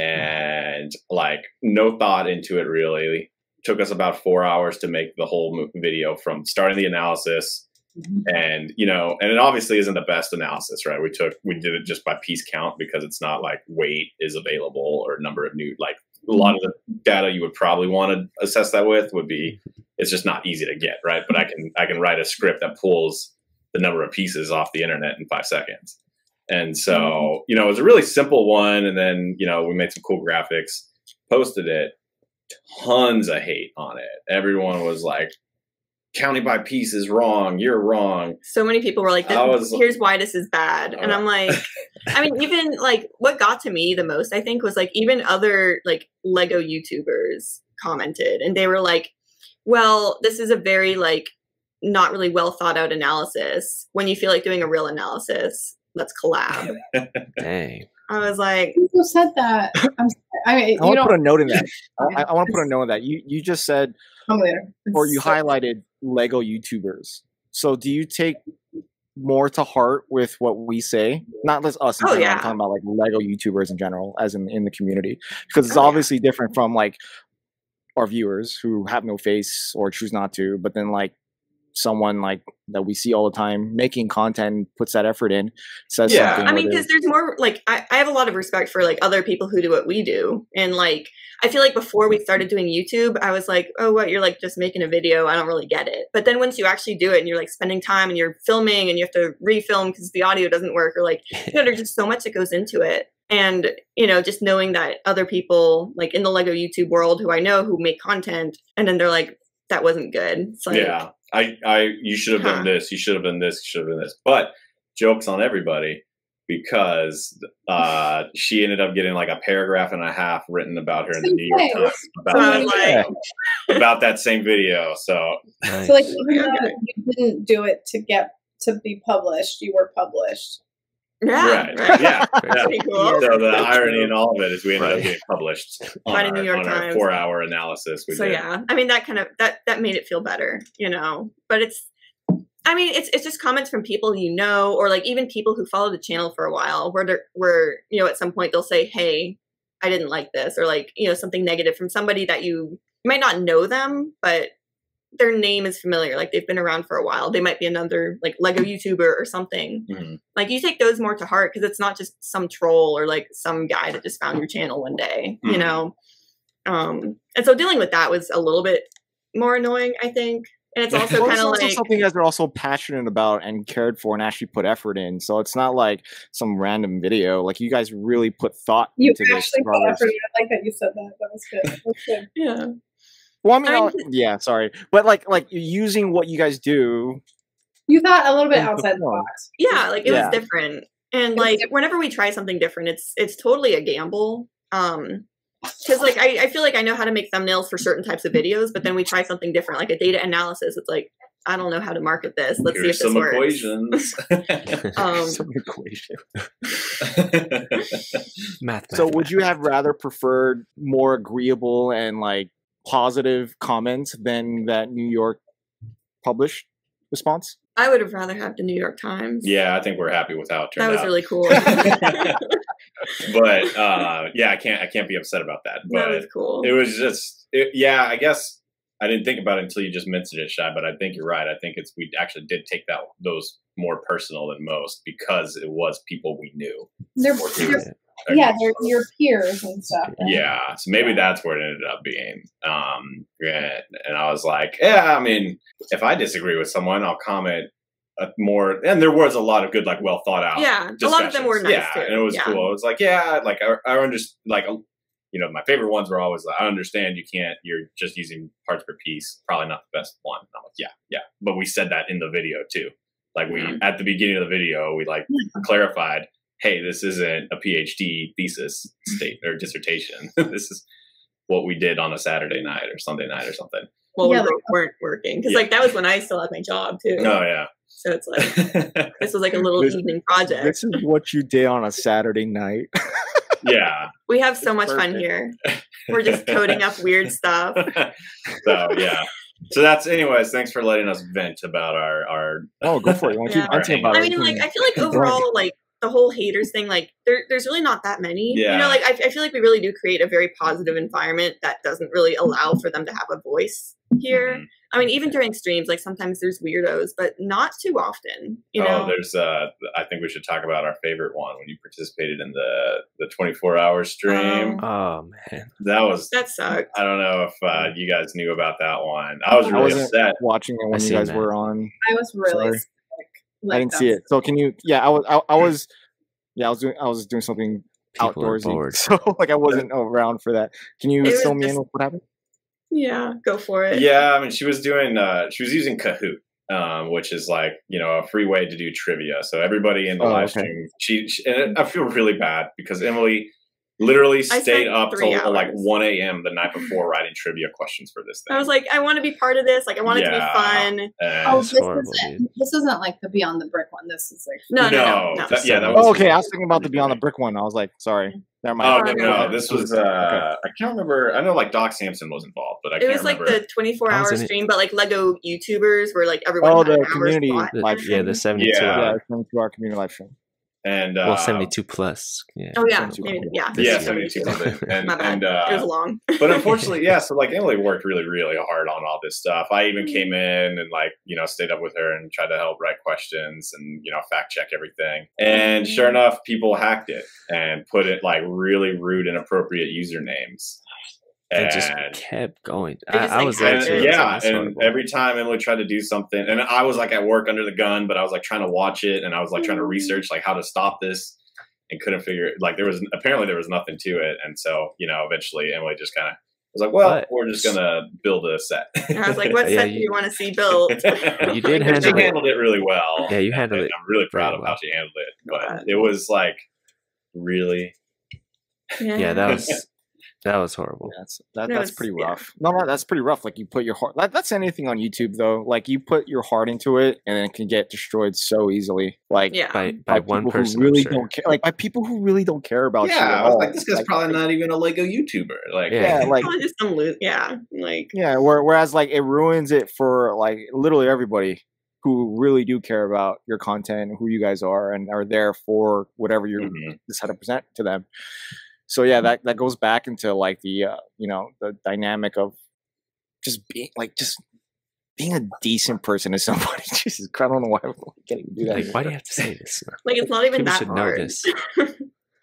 And like no thought into it really. It took us about four hours to make the whole video from starting the analysis, mm-hmm. and you know, and it obviously isn't the best analysis, right? We took we did it just by piece count because it's not like weight is available or number of new like a lot of the data you would probably want to assess that with would be it's just not easy to get, right? But I can I can write a script that pulls the number of pieces off the internet in five seconds. And so, you know, it was a really simple one. And then, you know, we made some cool graphics, posted it, tons of hate on it. Everyone was like, counting by piece is wrong. You're wrong. So many people were like, this, here's why this is bad. And I'm like, I mean, even like what got to me the most, I think, was like even other like Lego YouTubers commented and they were like, well, this is a very like not really well thought out analysis when you feel like doing a real analysis. Let's collab. Dang. I was like, who said that? I'm I, mean, I want to put a note in that. I, I want to put a note in that. You you just said, or you so highlighted Lego YouTubers. So do you take more to heart with what we say? Not just us. In oh, general. Yeah. I'm talking about like Lego YouTubers in general, as in in the community, because it's oh, obviously yeah. different from like our viewers who have no face or choose not to. But then like someone like that we see all the time making content, puts that effort in, says yeah. something. I mean, because there's more like I, I have a lot of respect for like other people who do what we do. And like I feel like before we started doing YouTube, I was like, oh what, you're like just making a video, I don't really get it. But then once you actually do it and you're like spending time and you're filming and you have to refilm because the audio doesn't work or like you know, there's just so much that goes into it. And, you know, just knowing that other people like in the Lego YouTube world who I know who make content and then they're like, that wasn't good. It's like, yeah. I, I, you should have huh. done this. You should have done this. You should have done this. But jokes on everybody because uh, she ended up getting like a paragraph and a half written about her in the New York Times about, so that, like, about that same video. So, nice. So like even though you didn't do it to get to be published, you were published. Yeah. Right. Right. Yeah. Yeah. Cool. So the irony in all of it is we ended right. up getting published on, our, New York on Times. Our four hour analysis. We so did. Yeah, I mean, that kind of, that, that made it feel better, you know, but it's, I mean, it's, it's just comments from people, you know, or like even people who follow the channel for a while where they're, where, you know, at some point they'll say, hey, I didn't like this, or like, you know, something negative from somebody that you, you might not know them, but their name is familiar. Like they've been around for a while. They might be another like Lego YouTuber or something. Mm-hmm. Like you take those more to heart because it's not just some troll or like some guy that just found your channel one day, mm-hmm. you know? Um, and so dealing with that was a little bit more annoying, I think. And it's also well, kind of like something you guys are also passionate about and cared for and actually put effort in. So it's not like some random video. Like you guys really put thought you into this. Put effort. I like that you said that. That was good. That was good. Yeah. Well, I mean, I mean yeah, sorry, but like, like using what you guys do, you thought a little bit outside the box. Yeah, like it yeah. was different, and it like different. Whenever we try something different, it's it's totally a gamble. Um, because like I, I feel like I know how to make thumbnails for certain types of videos, but then we try something different, like a data analysis. It's like I don't know how to market this. Let's Here's see if this works. Equations. um, some equations. Math. So, math, would math. you have rather preferred more agreeable and like positive comments than that New York published response? I would have rather had the New York Times. Yeah, I think we're happy with how it turned out. That was out. really cool. But uh, yeah, I can't I can't be upset about that. But that was cool. It was just it, yeah, I guess I didn't think about it until you just mentioned it, Shai, but I think you're right. I think it's we actually did take that those more personal than most because it was people we knew. They're, they're, yeah, they're your peers and stuff. Right? Yeah, so maybe that's where it ended up being. Um, and, and I was like, yeah, I mean, if I disagree with someone, I'll comment a more. And there was a lot of good, like, well thought out. Yeah, a lot of them were nice. Yeah, too. And it was yeah. cool. It was like, yeah, like I, I understand. Like, you know, my favorite ones were always like, I understand you can't. You're just using parts per piece. Probably not the best one. And I'm like, yeah, yeah. But we said that in the video too. Like we yeah. at the beginning of the video, we like yeah. clarified. Hey, this isn't a PhD thesis state or dissertation. This is what we did on a Saturday night or Sunday night or something. Well, yeah, we like, weren't working. Because yeah. like that was when I still had my job too. Oh yeah. So it's like, this was like a little this, evening project. This is what you did on a Saturday night. Yeah. We have so it's much perfect. fun here. We're just coding up weird stuff. So yeah. So that's, anyways, thanks for letting us vent about our, our Oh, go for it. Yeah. Keep, I'll about I mean, like, I feel like overall, like, the whole haters thing, like, there, there's really not that many. Yeah. You know, like, I, I feel like we really do create a very positive environment that doesn't really allow for them to have a voice here. Mm-hmm. I mean, even during streams, like, sometimes there's weirdos, but not too often, you know? Oh, there's, uh, I think we should talk about our favorite one when you participated in the the twenty-four hour stream. Um, oh, man. That was... That sucked. I don't know if uh, you guys knew about that one. I was I really upset. watching it when you guys that. were on. I was really sick. Like, I didn't see it. So can you... Yeah, I was... I, I was yeah, I was doing, I was doing something People outdoorsy. So, like, I wasn't around for that. Can you fill me in with what happened? Yeah, go for it. Yeah, I mean, she was doing, uh, she was using Kahoot, um, which is like, you know, a free way to do trivia. So everybody in the oh, live okay. stream, she, she, and I feel really bad because Emily literally stayed up till hours. like one a m the night before writing trivia questions for this thing. I was like, I want to be part of this. Like, I want it yeah. to be fun. And oh, this isn't, this isn't like the Beyond the Brick one. This is like, no, no, no. no. That, yeah, that was oh, okay. I was thinking about the Beyond the Brick one. I was like, sorry. Never mind. Oh, no, no. This was, uh, okay. I can't remember. I know, like, Doc Samson was involved, but I can't remember. It was like the twenty-four hour stream, but like Lego YouTubers where like everyone oh, had the community live stream. Yeah, the seventy-two hour yeah. community live stream. And, uh, well, seventy-two plus. Yeah. Oh yeah, seventy-two yeah. yeah, seventy-two. And, My bad. And, uh, it was long. But unfortunately, yeah. So like Emily worked really, really hard on all this stuff. I even came in and like you know stayed up with her and tried to help write questions and you know fact check everything. And sure enough, people hacked it and put it like really rude, inappropriate usernames. And it just kept going. I, just, like, I was there too. Yeah, and every time Emily tried to do something, and I was like at work under the gun, but I was like trying to watch it, and I was like trying to research like how to stop this, and couldn't figure it. Like there was apparently there was nothing to it, and so you know eventually Emily just kind of was like, "Well, but, we're just gonna build a set." And I was like, "What yeah, set you, do you want to see built?" You did handle she handled it. it really well. Yeah, you handled and, it. And I'm really proud of well. how she handled it, but it was like really. Yeah, yeah that was. That was horrible. Yeah, that's that, no, that's pretty rough. Yeah. No, no, that's pretty rough. Like you put your heart. That, that's anything on YouTube though. Like you put your heart into it, and it can get destroyed so easily. Like yeah. by, by, by one person who really sure. don't care. Like by people who really don't care about. Yeah, you at I was all. like, this guy's like, probably not even a Lego YouTuber. Like yeah, yeah like just lo- yeah, like yeah. Whereas like it ruins it for like literally everybody who really do care about your content, who you guys are, and are there for whatever you mm-hmm. decide to present to them. So yeah, that, that goes back into like the uh, you know the dynamic of just being like just being a decent person to somebody. Jesus, I don't know why I'm getting to do that. Like, why do you have to say this? Like it's not even People that should hard. Know this.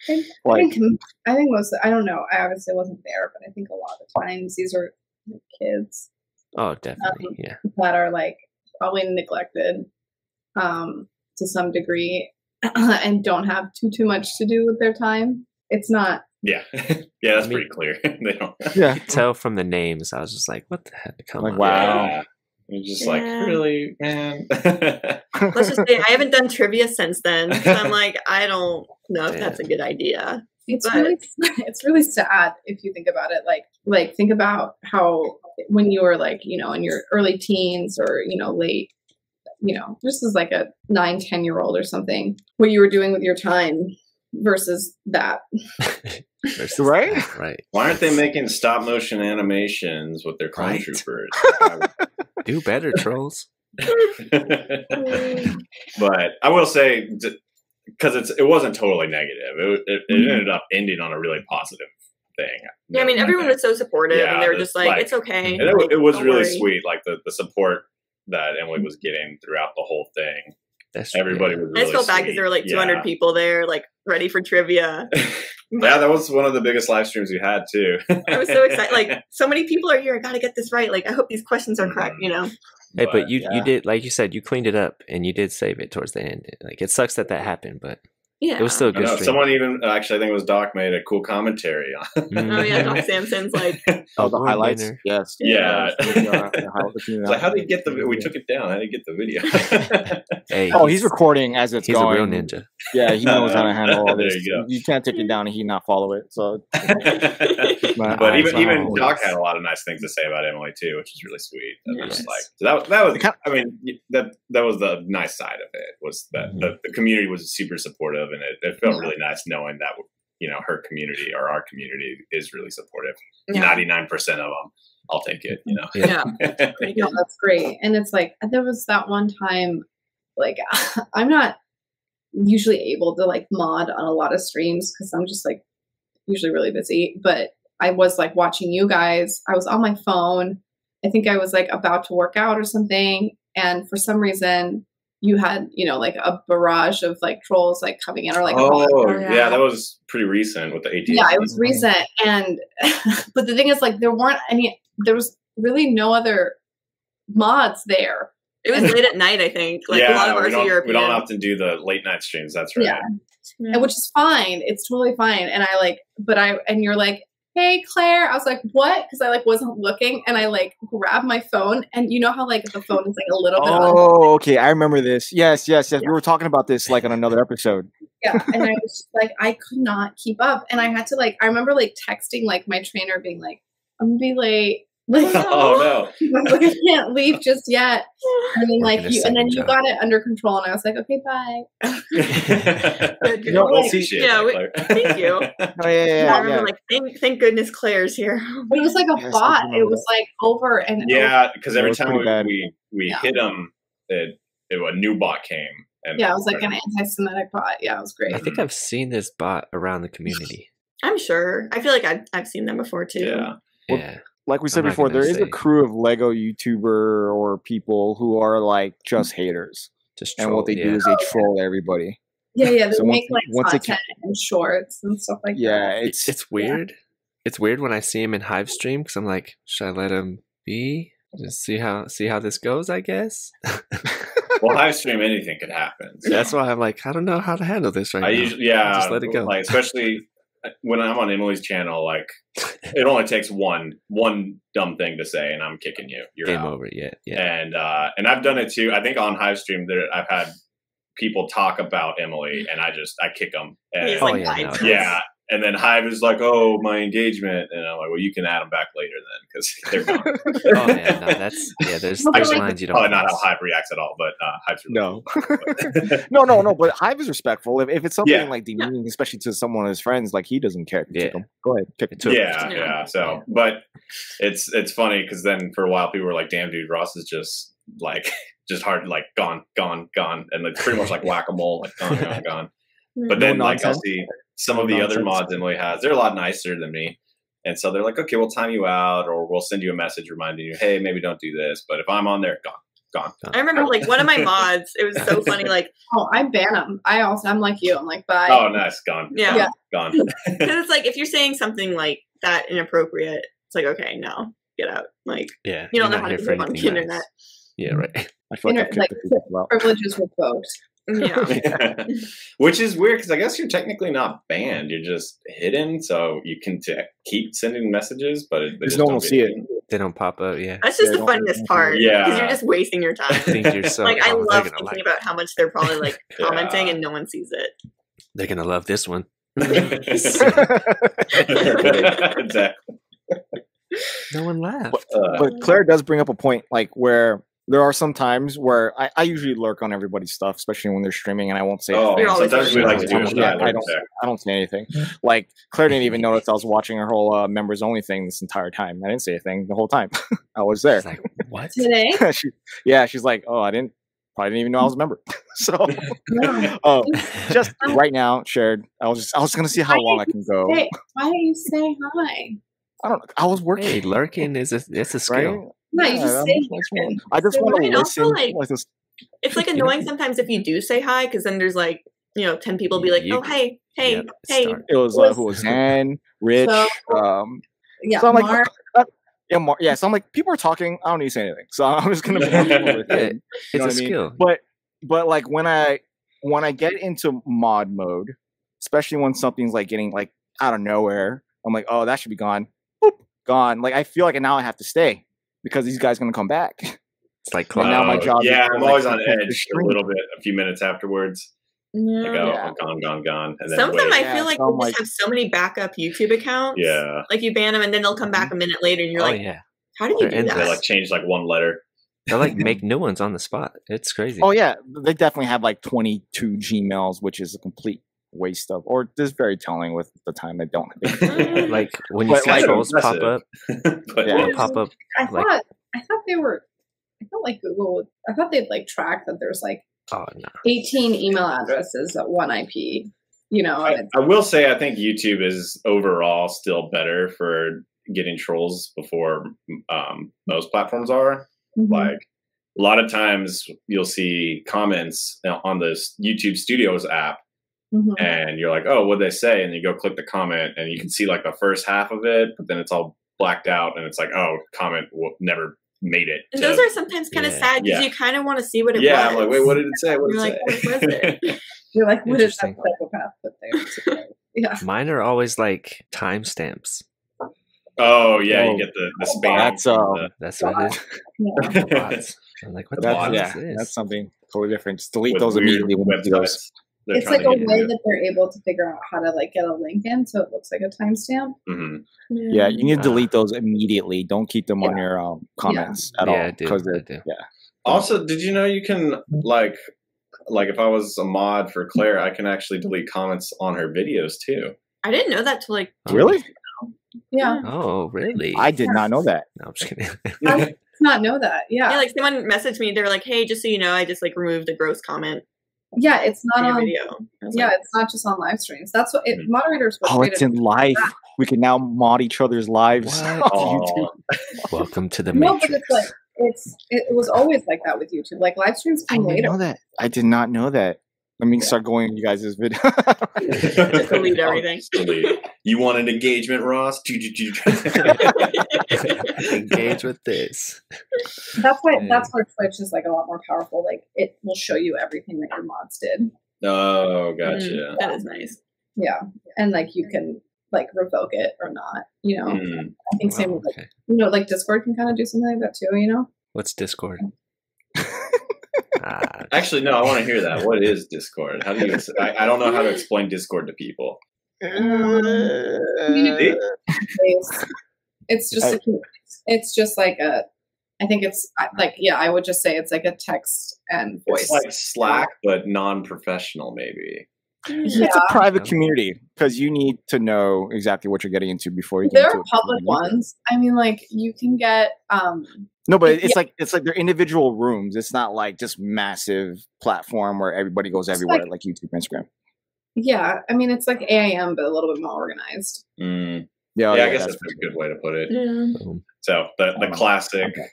I, like, I think I think most. I don't know. I obviously wasn't there, but I think a lot of times these are kids. Oh, definitely. Um, yeah, that are like probably neglected um, to some degree and don't have too too much to do with their time. It's not. Yeah, yeah, that's I mean, pretty clear. They don't. Yeah, you could tell from the names. I was just like, "What the heck?" Come like, on, wow. Yeah. You're just yeah. like, really, man. Let's just say I haven't done trivia since then. So I'm like, I don't know if Damn. that's a good idea. It's but... really, it's really sad if you think about it. Like, like think about how when you were like, you know, in your early teens or you know, late, you know, just as like a nine, ten year old or something, what you were doing with your time. Versus that, versus right? That, right. Why aren't they making stop motion animations with their clone right. troopers? Do better, trolls. But I will say, because it's it wasn't totally negative. It it, it mm-hmm. ended up ending on a really positive thing. Yeah, I mean, everyone was so supportive, yeah, and they were just like, like, "It's okay." It, like, it was really worry. sweet, like the the support that Emily was getting throughout the whole thing. That's Everybody was really I just felt bad because there were like two hundred yeah. people there, like ready for trivia. Yeah, that was one of the biggest live streams we had too. I was so excited. Like so many people are here. I got to get this right. Like I hope these questions are correct, you know? Hey, but, but you, yeah. you did, like you said, you cleaned it up and you did save it towards the end. Like it sucks that that happened, but Yeah. It was still a good stream. Someone even, actually, I think it was Doc, made a cool commentary on Oh, yeah. Doc Samson's like, oh, the highlights. Winner. Yes. Yeah. yeah. So, how did he get the, we took it down. How did he get the video? hey, oh, he's recording as it's he's going. He's a real ninja. Yeah. He knows how to handle all this. There you go. You can't take it down and he not follow it. So, but even, even Doc had a lot of nice things to say about Emily, too, which is really sweet. That yes. was like, so that, that was, I mean, that, that was the nice side of it, was that mm-hmm. the, the community was super supportive. And it, it felt really nice knowing that, you know, her community or our community is really supportive. ninety-nine percent of them, I'll take it, you know. Yeah. No, that's great. And it's like, there was that one time, like, I'm not usually able to, like, mod on a lot of streams because I'm just, like, usually really busy. But I was, like, watching you guys. I was on my phone. I think I was, like, about to work out or something. And for some reason, you had, you know, like a barrage of like trolls like coming in or like, oh, oh yeah. yeah, that was pretty recent with the A T A T. Yeah, it was recent. And, but the thing is, like, there weren't any, there was really no other mods there. It was late at night, I think. Like yeah, a lot of ours are European. We don't often do the late night streams. That's right. Yeah. yeah. And which is fine. It's totally fine. And I like, but I, and you're like, hey, Claire. I was like, what? Because I like wasn't looking, and I like grabbed my phone, and you know how like the phone is like a little bit. Oh, on. Okay, I remember this. Yes, yes, yes. Yeah. We were talking about this like on another episode. Yeah, and I was just, like, I could not keep up, and I had to like. I remember like texting like my trainer, being like, "I'm gonna be late." Like, oh, oh no, like, I can't leave just yet. And then like you, and then you job. got it under control, and I was like, okay, bye. Good, no, like, yeah, we, thank you. Oh, yeah, yeah, yeah, I remember, yeah. Like, thank, thank goodness Claire's here. But it was like a yes, bot. It was like over and yeah, because every time we we, we yeah. hit them, it, it, a new bot came. And yeah, it was like an anti-Semitic bot. Yeah, it was great. I think I've seen this bot around the community. I'm sure. I feel like I've I've seen them before too. Yeah. Well, yeah. Like we said before, there is a crew of Lego YouTuber or people who are like just haters. Just troll, and what they yeah. do is they troll everybody. Yeah, yeah. They so make once, like once content it, and shorts and stuff like yeah, that. Yeah, it's it's weird. Yeah. It's weird when I see him in Hive stream because I'm like, should I let him be? Just see how see how this goes, I guess. Well, Hive stream, anything could happen. So. That's why I'm like, I don't know how to handle this right I now. Usually, yeah, just let it go. Like especially. When I'm on Emily's channel, like it only takes one one dumb thing to say, and I'm kicking you. You're Game out. over, yeah, yeah. And uh, and I've done it too. I think on Hive stream there, I've had people talk about Emily, and I just I kick them. And, He's like, yeah, no, yeah. And then Hive is like, oh, my engagement, and I'm like, well, you can add them back later then because they're gone. Oh man, no, that's yeah. There's there's lines you don't. Probably not how Hive reacts at all, but uh, Hive's really no, cool. no, no, no. But Hive is respectful. If, if it's something yeah. like demeaning, yeah. especially to someone of his friends, like he doesn't care. Yeah. Go ahead, kick it to yeah, him. Yeah, yeah. So, but it's it's funny because then for a while people were like, damn, dude, Ross is just like just hard, like gone, gone, gone, and it's pretty much like whack a mole, like gone, gone, gone. But then no like I'll see. Some of the nonsense. other mods Emily has, they're a lot nicer than me. And so they're like, okay, we'll time you out or we'll send you a message reminding you, hey, maybe don't do this. But if I'm on there, gone, gone. gone. I remember like one of my mods, it was so funny. Like, oh, I ban them. I also, I'm like you. I'm like, bye. Oh, nice. Gone. Yeah. yeah. Gone. Because it's like, if you're saying something like that inappropriate, it's like, okay, no, get out. Like, yeah, you don't know how to do it on the internet. Nice. Yeah, right. I feel like, Inter like privileges were revoked. Yeah. yeah. Which is weird because I guess you're technically not banned. You're just hidden, so you can t keep sending messages, but it, they no one will see it. They don't pop up. Yeah, that's just they the funniest part. Yeah, because you're just wasting your time. I think you're so like I love thinking like about how much they're probably like commenting yeah. and no one sees it. They're gonna love this one. Exactly. No one laughed. Uh, but Claire does bring up a point, like where. There are some times where I, I usually lurk on everybody's stuff, especially when they're streaming, and I won't say oh, anything. Sometimes we like to do it. Yeah, I, don't, I don't say anything. Like, Claire didn't even notice I was watching her whole uh, members only thing this entire time. I didn't say a thing the whole time. I was there. She's like, what? Today? she, yeah, she's like, oh, I didn't, probably didn't even know I was a member. So, no. uh, just right now, shared, I was just, I was going to see how why long I can go. Say, why do you say hi? I don't I was working. Hey, lurking is a, it's a skill. Right? No, you yeah, just say hi. I just so want to listen. Like, it's like annoying sometimes if you do say hi, because then there's like, you know, ten people be like, oh, hey, hey, yep, hey. Start. It was, uh, who was Ann, Rich. So, um, yeah, so I'm like, Mark. Uh, yeah, Mark. Yeah, so I'm like, people are talking. I don't need to say anything. So I'm just going to be with it. It's a skill. But, but like when I, when I get into mod mode, especially when something's like getting like out of nowhere, I'm like, oh, that should be gone. Boop, gone. Like I feel like now I have to stay because these guys are gonna come back. It's like close. Now my job. Yeah, is I'm like, always on edge a little bit. A few minutes afterwards. Yeah. Like, oh, yeah. gone, gone, gone. And then some of them, I yeah, feel like we like, just have so many backup YouTube accounts. Yeah, like you ban them and then they'll come back a minute later, and you're oh, like, yeah. how did you do that? They like change like one letter. They like make new ones on the spot. It's crazy. Oh yeah, they definitely have like twenty-two Gmails, which is a complete waste of. Or this very telling with the time they don't. Have like when you see like, trolls pop up, but, yeah. pop up. I like, thought I thought they were. I thought like Google. I thought they'd like track that. There's like. Oh, no. eighteen email addresses at one I P. You know, I, I will say I think YouTube is overall still better for getting trolls before um, most platforms are. Mm-hmm. Like a lot of times you'll see comments on this YouTube Studios app, mm-hmm. and you're like, "Oh, what'd they say?" And you go click the comment, and you can see like the first half of it, but then it's all blacked out, and it's like, "Oh, comment will never." made it. And those so, are sometimes kind of yeah. sad because yeah. you kind of want to see what it yeah, was. Yeah, I'm like, wait, what did it say? What did it like, say? What was it? You're like, what is that psychopath that they were yeah. Mine are always like timestamps. Oh, yeah, oh, you get the, the oh, spam. That's, uh, the, that's what it is. Yeah. I'm like, what the fuck yeah, is this? That's something totally different. Just delete With those immediately when you do those. It's like a way that they're able to figure out how to like get a link in so it looks like a timestamp. Mm-hmm. yeah. yeah, you need to delete those immediately. Don't keep them yeah. on your um, comments yeah. at yeah, all. Because yeah. Also, did you know you can like like if I was a mod for Claire, I can actually delete comments on her videos too. I didn't know that till like oh, really? Yeah. Oh, really? I did yeah. not know that. No, I'm just kidding. I did not know that. Yeah. Yeah, like someone messaged me, they were like, "Hey, just so you know, I just like removed a gross comment." Yeah, it's not on video. Yeah, like, it's not just on live streams. That's what it, moderators. Oh, it's in live. That. We can now mod each other's lives on YouTube. Welcome to the Matrix. No, but it's like it's it was always like that with YouTube. Like live streams come I later. I know that. I did not know that. Let me yeah. start going on you guys' video. Just delete everything. You want an engagement, Ross? Engage with this. That's why. Mm. That's where Twitch is like a lot more powerful. Like it will show you everything that your mods did. Oh, gotcha. Mm, that is nice. Yeah, and like you can like revoke it or not. You know, mm. I think same oh, with like okay. you know like Discord can kind of do something like that too. You know, what's Discord? Uh, Actually, no, I want to hear that. What is Discord? How do you? I, I don't know how to explain Discord to people. Uh, it's, it's just, I, it's just like a. I think it's like yeah. I would just say it's like a text and voice. It's like Slack, but non-professional, maybe. Yeah. It's a private community because you need to know exactly what you're getting into before you. Get there into are public ones. I mean, like you can get. Um, No, but it's yeah. like it's like they're individual rooms. It's not like just massive platform where everybody goes it's everywhere, like, like YouTube, Instagram. Yeah, I mean it's like A I M, but a little bit more organized. Mm. Yeah, yeah, I yeah, guess that's, that's a good way to put it. Yeah. So the the oh, classic, okay.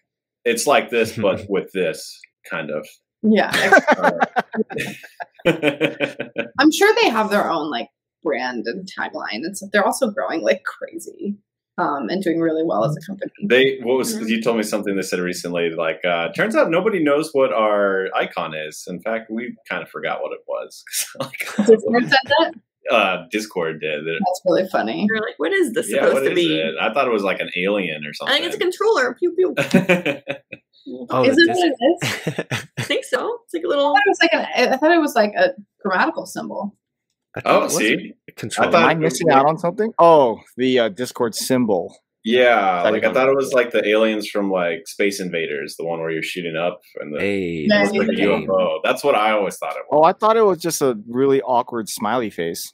it's like this, but with this kind of. Yeah, I'm sure they have their own like brand and tagline, and so they're also growing like crazy. Um, and doing really well as a company. They what was yeah. you told me something they said recently? Like, uh, turns out nobody knows what our icon is. In fact, we kind of forgot what it was. Like, Discord said that. Uh, Discord did. That's really funny. You're like, what is this yeah, supposed to be? It? I thought it was like an alien or something. I think it's a controller. Pew pew. Oh, is it what it is? I think so. It's like a little. I thought it was like an, I thought it was like a grammatical symbol. Oh, see? I thought, am I missing out on something? Oh, the uh, Discord symbol. Yeah, like I thought it was like the aliens from like Space Invaders, the one where you're shooting up and the, hey, that's like the U F O. That's what I always thought it was. Oh, I thought it was just a really awkward smiley face.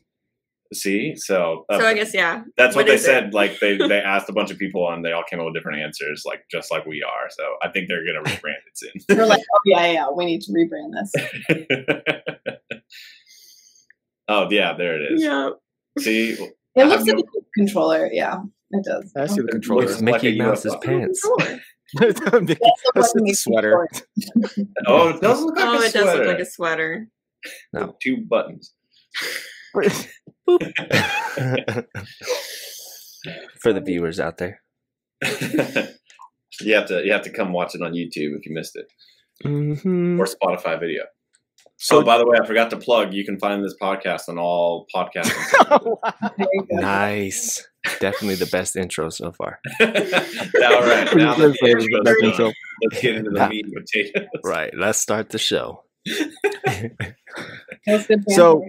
See, so uh, so I guess yeah. That's what, what they said. It? Like they they asked a bunch of people and they all came up with different answers, like just like we are. So I think they're gonna rebrand it soon. They're like, oh yeah, yeah, we need to rebrand this. Oh yeah, there it is. Yeah. See, it looks like no... a controller. Yeah, it does. I see the controller. It's Mickey like Mouse's pants. That's a sweater. Oh, it does look like oh, a sweater. Oh, it does look like a sweater. No, with two buttons. For the viewers out there, you have to you have to come watch it on YouTube if you missed it, mm-hmm. or Spotify video. So, oh, by the way, I forgot to plug. You can find this podcast on all podcasts. Oh, wow. Nice. Definitely the best intro so far. All right. Now that the intro, let's get into the meat and potatoes. Right. Let's start the show. So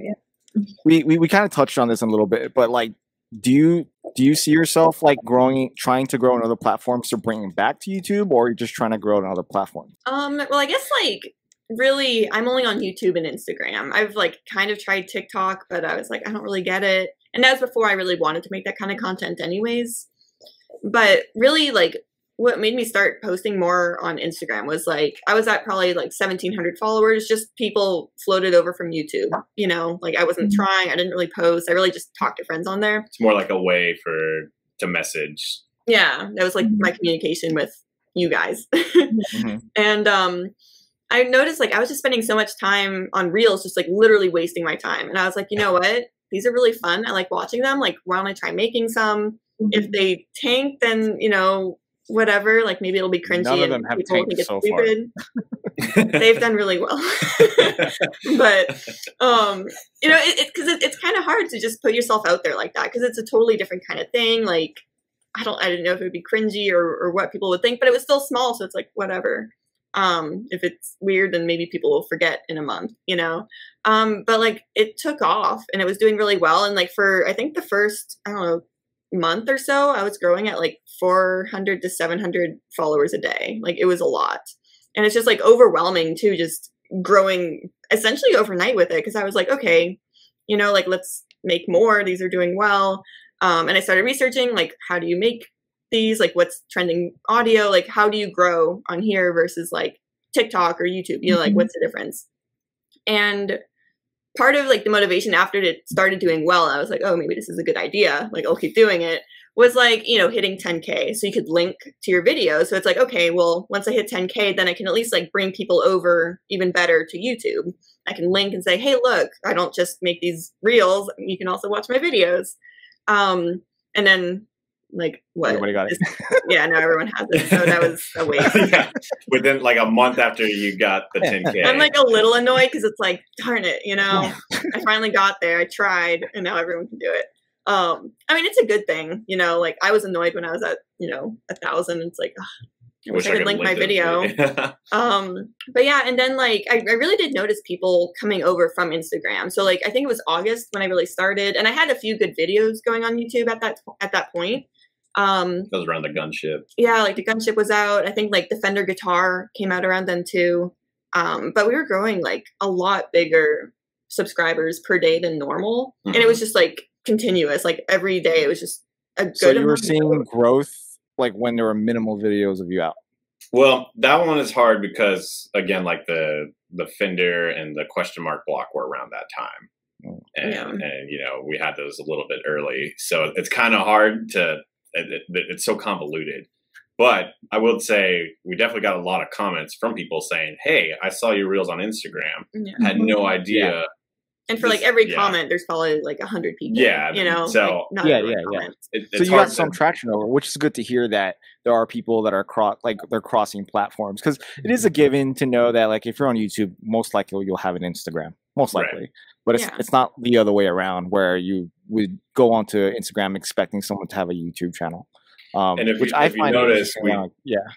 we, we, we kind of touched on this a little bit, but like, do you do you see yourself like growing, trying to grow on other platforms to bring them back to YouTube, or are you just trying to grow on other platforms? Um, well, I guess like really, I'm only on YouTube and Instagram. I've like kind of tried TikTok, but I was like, I don't really get it. And that was before I really wanted to make that kind of content anyways. But really like what made me start posting more on Instagram was like, I was at probably like seventeen hundred followers, just people floated over from YouTube, you know, like I wasn't trying, I didn't really post. I really just talked to friends on there. It's more like a way for to message. Yeah. That was like my communication with you guys. Mm-hmm. And, um, I noticed like I was just spending so much time on Reels, just like literally wasting my time. And I was like, you know what? These are really fun. I like watching them. Like, why don't I try making some? Mm-hmm. If they tank, then, you know, whatever. Like, maybe it'll be cringy. None of them have tanked so far. They've done really well. But, um, you know, it, it, 'cause it, it's kind of hard to just put yourself out there like that because it's a totally different kind of thing. Like, I don't, I didn't know if it would be cringy or, or what people would think, but it was still small. So it's like, whatever. Um, if it's weird, then maybe people will forget in a month, you know? Um, but like it took off and it was doing really well. And like for, I think the first, I don't know, month or so, I was growing at like four hundred to seven hundred followers a day. Like it was a lot. And it's just like overwhelming too, just growing essentially overnight with it. 'Cause I was like, okay, you know, like let's make more. These are doing well. Um, and I started researching like, how do you make these, like what's trending audio, like how do you grow on here versus like TikTok or YouTube, you know, like what's the difference? And part of like the motivation after it started doing well, I was like, oh, maybe this is a good idea. Like I'll keep doing it, was like, you know, hitting ten K. So you could link to your video. So it's like, okay, well, once I hit ten K, then I can at least like bring people over even better to YouTube. I can link and say, hey, look, I don't just make these reels. You can also watch my videos. Um, and then like what? Everybody got it. Yeah, now everyone has it. So that was a waste. Yeah. Within like a month after you got the ten K. I'm like a little annoyed because it's like, darn it, you know, I finally got there. I tried and now everyone can do it. Um, I mean, it's a good thing, you know, like I was annoyed when I was at, you know, a thousand. It's like, ugh, I wish I, I could link, link my video. um, but yeah. And then like, I, I really did notice people coming over from Instagram. So like, I think it was August when I really started and I had a few good videos going on YouTube at that, at that point. Um, that was around the gunship. Yeah, like the gunship was out. I think like the Fender guitar came out around then too. Um, but we were growing like a lot bigger subscribers per day than normal. Mm-hmm. And it was just like continuous, like every day it was just a good amount. So you were seeing growth like when there were minimal videos of you out. Well, that one is hard because again, like the, the Fender and the Question Mark Block were around that time. Oh. And, yeah. and, you know, we had those a little bit early. So it's kind of hard to, It, it, it's so convoluted, but I will say we definitely got a lot of comments from people saying, hey, I saw your reels on Instagram. Yeah. Had no idea. Yeah. And for this, like every yeah. comment, there's probably like a hundred people, yeah, you know, so like, not yeah, yeah, yeah. It, so you got some traction over, which is good to hear that there are people that are cross, like they're crossing platforms. 'Cause it is a given to know that like, if you're on YouTube, most likely you'll have an Instagram, most likely, right. But it's, yeah. it's not the other way around where you would go onto Instagram expecting someone to have a YouTube channel. Um, and if, which you, I if find you notice, we, around, yeah,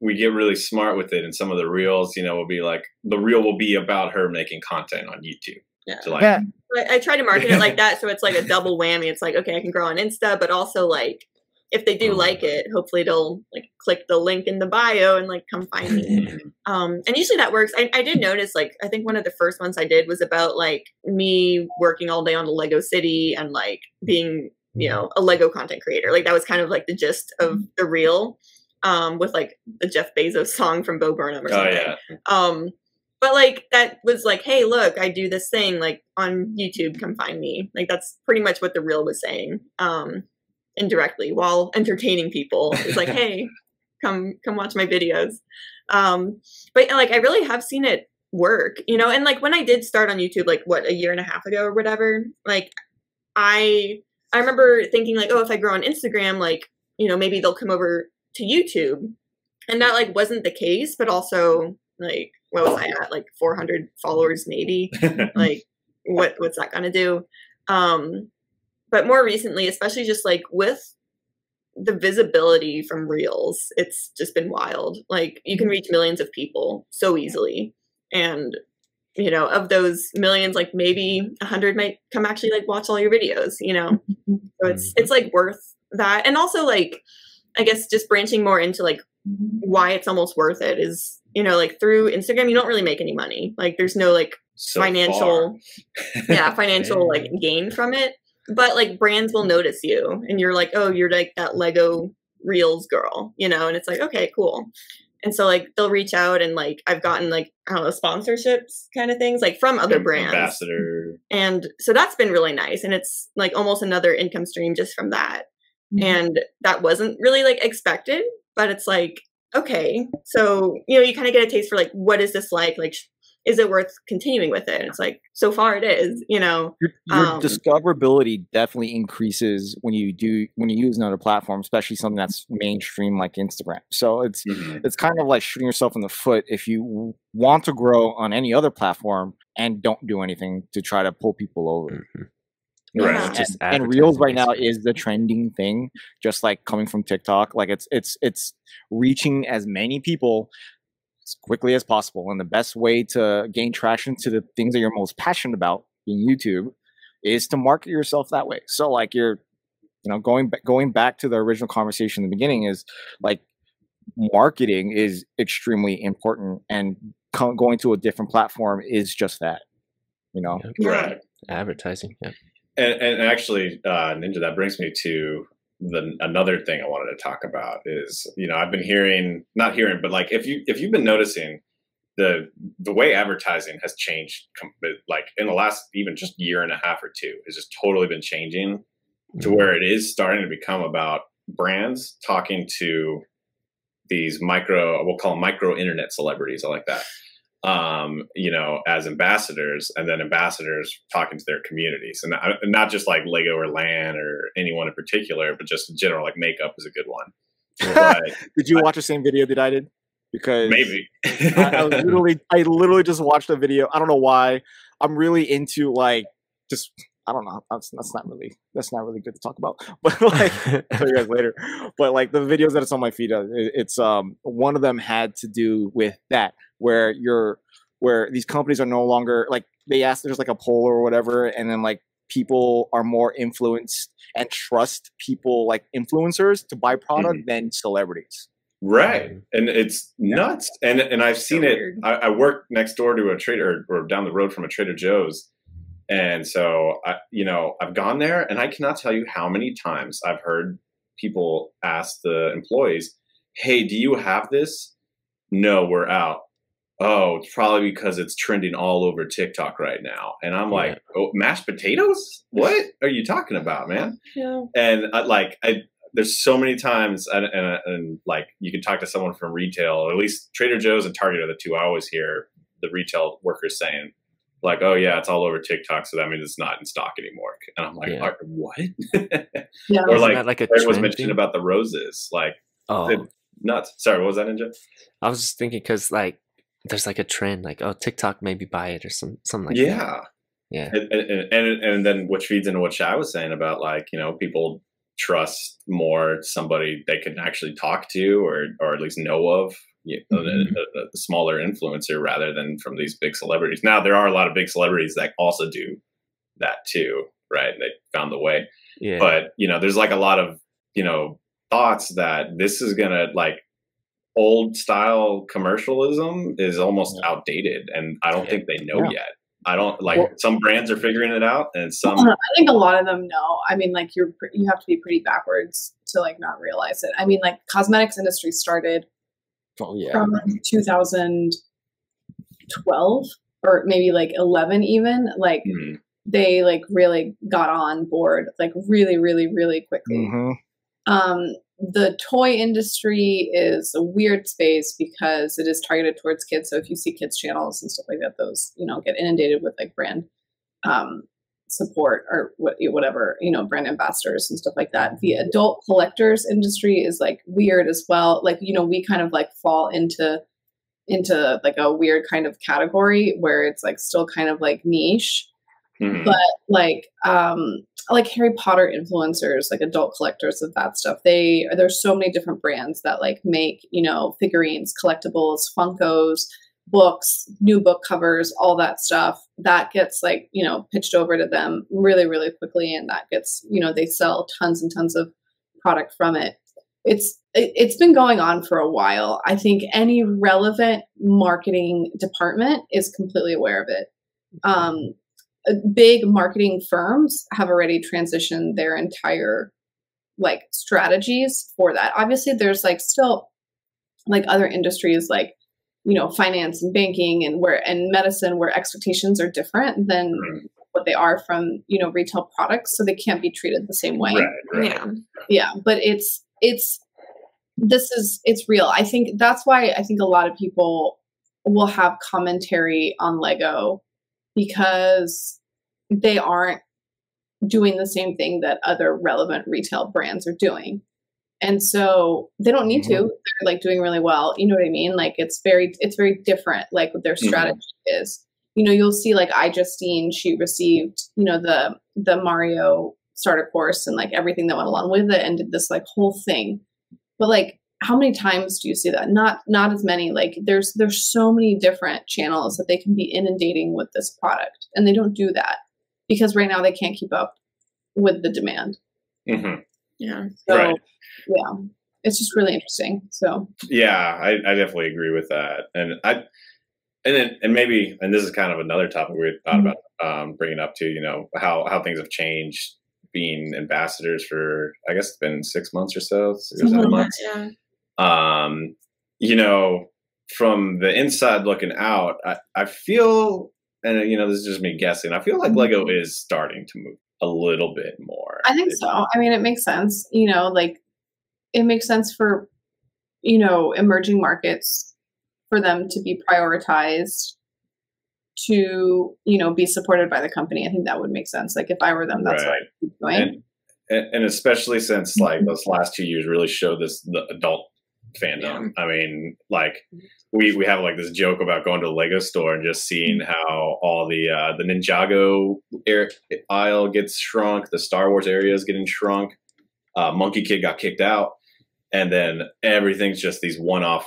we get really smart with it. And some of the reels, you know, will be like, the reel will be about her making content on YouTube. Yeah. So like, yeah. I, I try to market it like that. So it's like a double whammy. It's like, okay, I can grow on Insta, but also like, if they do like it, hopefully they'll like click the link in the bio and like come find me. Um, and usually that works. I, I did notice like, I think one of the first ones I did was about like me working all day on a Lego city and like being, you know, a Lego content creator. Like that was kind of like the gist of the reel um, with like the Jeff Bezos song from Bo Burnham or something. Oh, yeah. Um, but like that was like, hey, look, I do this thing like on YouTube, come find me. Like that's pretty much what the reel was saying. Um, indirectly while entertaining people. It's like, hey, come, come watch my videos. Um, but like, I really have seen it work, you know? And like, when I did start on YouTube, like what, a year and a half ago or whatever, like I, I remember thinking like, oh, if I grow on Instagram, like, you know, maybe they'll come over to YouTube. And that like, wasn't the case, but also Like, what was I at? Like four hundred followers, maybe. Like, what what's that gonna do? Um, but more recently, especially just like with the visibility from Reels, it's just been wild. Like, you can reach millions of people so easily, and you know, of those millions, like maybe a hundred might come actually like watch all your videos, you know? So it's, it's like worth that. And also like, I guess just branching more into like why it's almost worth it is, you know, like through Instagram, you don't really make any money. Like there's no like so financial, yeah, financial like gain from it, but like brands will notice you and you're like, oh, you're like that Lego Reels girl, you know? And it's like, okay, cool. And so like they'll reach out and like I've gotten like, I don't know, sponsorships kind of things like from other brands. Ambassador. And so that's been really nice. And it's like almost another income stream just from that. Mm-hmm. And that wasn't really like expected, but it's like, okay. So, you know, you kind of get a taste for like, what is this like? Like, is it worth continuing with it? And it's like, so far it is, you know. Your, your um, discoverability definitely increases when you do, when you use another platform, especially something that's mainstream like Instagram. So it's, mm-hmm. it's kind of like shooting yourself in the foot if you want to grow on any other platform and don't do anything to try to pull people over. Mm-hmm. You know, right. And, just and Reels right now is the trending thing, just like coming from TikTok. Like it's, it's, it's reaching as many people as quickly as possible, and the best way to gain traction to the things that you're most passionate about in YouTube is to market yourself that way. So like you're, you know, going back going back to the original conversation in the beginning is like marketing is extremely important, and co going to a different platform is just that, you know. Right. Advertising. Yeah. And, and actually, uh, Ninja, that brings me to the another thing I wanted to talk about is, you know, I've been hearing, not hearing, but like if you if you've been noticing the the way advertising has changed, like in the last even just year and a half or two, it's just totally been changing to where it is starting to become about brands talking to these micro, we'll call them micro internet celebrities, I like that. Um, you know, as ambassadors, and then ambassadors talking to their communities, and not, not just like Lego or LAN or anyone in particular, but just in general, like makeup is a good one. But, did you I, watch the same video that I did? Because maybe I, I literally, I literally just watched a video. I don't know why. I'm really into like just. I don't know. That's, that's not really. That's not really good to talk about. But like, I'll tell you guys later. But like the videos that it's on my feed, it, it's um one of them had to do with that, where you're, where these companies are no longer like they ask. There's like a poll or whatever, and then like people are more influenced and trust people like influencers to buy product mm-hmm. than celebrities. Right, and it's yeah. nuts. And and I've seen so it. I, I work next door to a Trader, or down the road from a Trader Joe's. And so, I, you know, I've gone there and I cannot tell you how many times I've heard people ask the employees, hey, do you have this? No, we're out. Oh, it's probably because it's trending all over TikTok right now. And I'm yeah. like, oh, mashed potatoes? What are you talking about, man? Yeah. And I, like, I, there's so many times and, and, and like you can talk to someone from retail, or at least Trader Joe's and Target are the two I always hear the retail workers saying. Like, oh yeah, it's all over TikTok, so that means it's not in stock anymore. And I'm like, yeah. what? yeah, or like, like a Claire was mentioning about the roses. Like, oh, nuts. Sorry, what was that, Ninja? I was just thinking because like, there's like a trend, like, oh, TikTok maybe buy it or some something like yeah. that. Yeah, yeah. And, and and and then which feeds into what Shai was saying about like, you know, people trust more somebody they can actually talk to or or at least know of. Yeah, a, a, a smaller influencer rather than from these big celebrities. Now there are a lot of big celebrities that also do that too, right? They found the way. Yeah. But you know, there's like a lot of you know thoughts that this is gonna like old style commercialism is almost yeah. outdated, and I don't yeah. think they know yeah. yet. I don't like well, some brands are figuring it out, and some. I think a lot of them know. I mean, like you're you have to be pretty backwards to like not realize it. I mean, like cosmetics industry started. Oh, yeah. From two thousand twelve or maybe like eleven even, like mm-hmm. they like really got on board like really really really quickly. Mm-hmm. Um the toy industry is a weird space because it is targeted towards kids, so if you see kids channels and stuff like that, those you know get inundated with like brand um support or whatever, you know, brand ambassadors and stuff like that. The adult collectors industry is like weird as well. Like, you know, we kind of like fall into into like a weird kind of category where it's like still kind of like niche, mm-hmm. but like um, like Harry Potter influencers, like adult collectors of that stuff. They there's so many different brands that like make, you know, figurines, collectibles, Funkos, books, new book covers, all that stuff that gets like, you know, pitched over to them really, really quickly. And that gets, you know, they sell tons and tons of product from it. It's, it, it's been going on for a while. I think any relevant marketing department is completely aware of it. Um, big marketing firms have already transitioned their entire like strategies for that. Obviously there's like still like other industries like, you know, finance and banking and where and medicine where expectations are different than right. what they are from, you know, retail products. So they can't be treated the same way. Right, right. Yeah. Yeah. But it's, it's, this is, it's real. I think that's why I think a lot of people will have commentary on Lego because they aren't doing the same thing that other relevant retail brands are doing. And so they don't need to, mm-hmm. they're like doing really well. You know what I mean? Like it's very, it's very different. Like what their strategy mm-hmm. is, you know, you'll see like I Justine, she received, you know, the, the Mario starter course and like everything that went along with it and did this like whole thing. But like, how many times do you see that? Not, not as many. Like there's, there's so many different channels that they can be inundating with this product and they don't do that because right now they can't keep up with the demand. Mm-hmm. Yeah. So, right. Yeah. It's just really interesting. So, yeah, I, I definitely agree with that. And I, and then, and maybe, and this is kind of another topic we thought mm-hmm. about um, bringing up too, you know, how, how things have changed being ambassadors for, I guess it's been six months or so, six or seven months. Yeah. Um, you know, from the inside looking out, I, I feel, and you know, this is just me guessing, I feel like Lego is starting to move a little bit more. I think so. I mean, it makes sense, you know, like it makes sense for, you know, emerging markets for them to be prioritized to, you know, be supported by the company. I think that would make sense. Like if I were them, that's right. what I'd be doing. And, and especially since like those last two years really showed this, the adult fandom. Yeah. I mean, like we, we have like this joke about going to the Lego store and just seeing how all the, uh, the Ninjago air aisle gets shrunk. The Star Wars area is getting shrunk. Uh, Monkey Kid got kicked out. And then everything's just these one-off,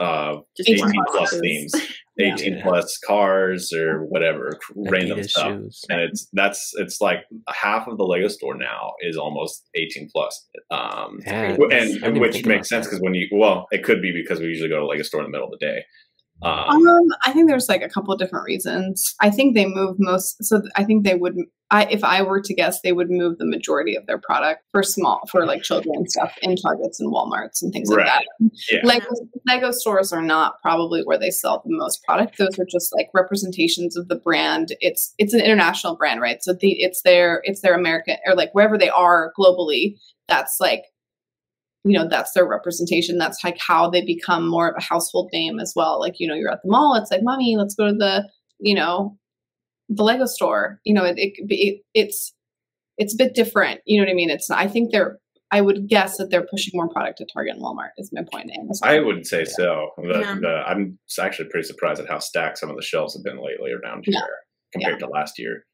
uh, just eighteen plus themes, yeah. eighteen plus cars or whatever, like random stuff. Shoes. And it's, that's, it's like half of the Lego store now is almost eighteen plus. Um, yeah, and, and which makes sense because when you, well, it could be because we usually go to Lego store in the middle of the day. Um, um, I think there's like a couple of different reasons. I think they move most. So I think they would, I, if I were to guess, they would move the majority of their product for small, for like children stuff in Targets and Walmarts and things right. like that. Yeah. Lego, Lego stores are not probably where they sell the most product. Those are just like representations of the brand. It's, it's an international brand, right? So the, it's their, it's their American or like wherever they are globally. That's like, you know, that's their representation. That's like how they become more of a household name as well. Like, you know, you're at the mall, it's like, mommy, let's go to the, you know, the Lego store, you know, it, it, it it's, it's a bit different. You know what I mean? It's, I think they're, I would guess that they're pushing more product at Target and Walmart is my point. I would say yeah. so. The, yeah. the, I'm actually pretty surprised at how stacked some of the shelves have been lately around here yeah. compared yeah. to last year.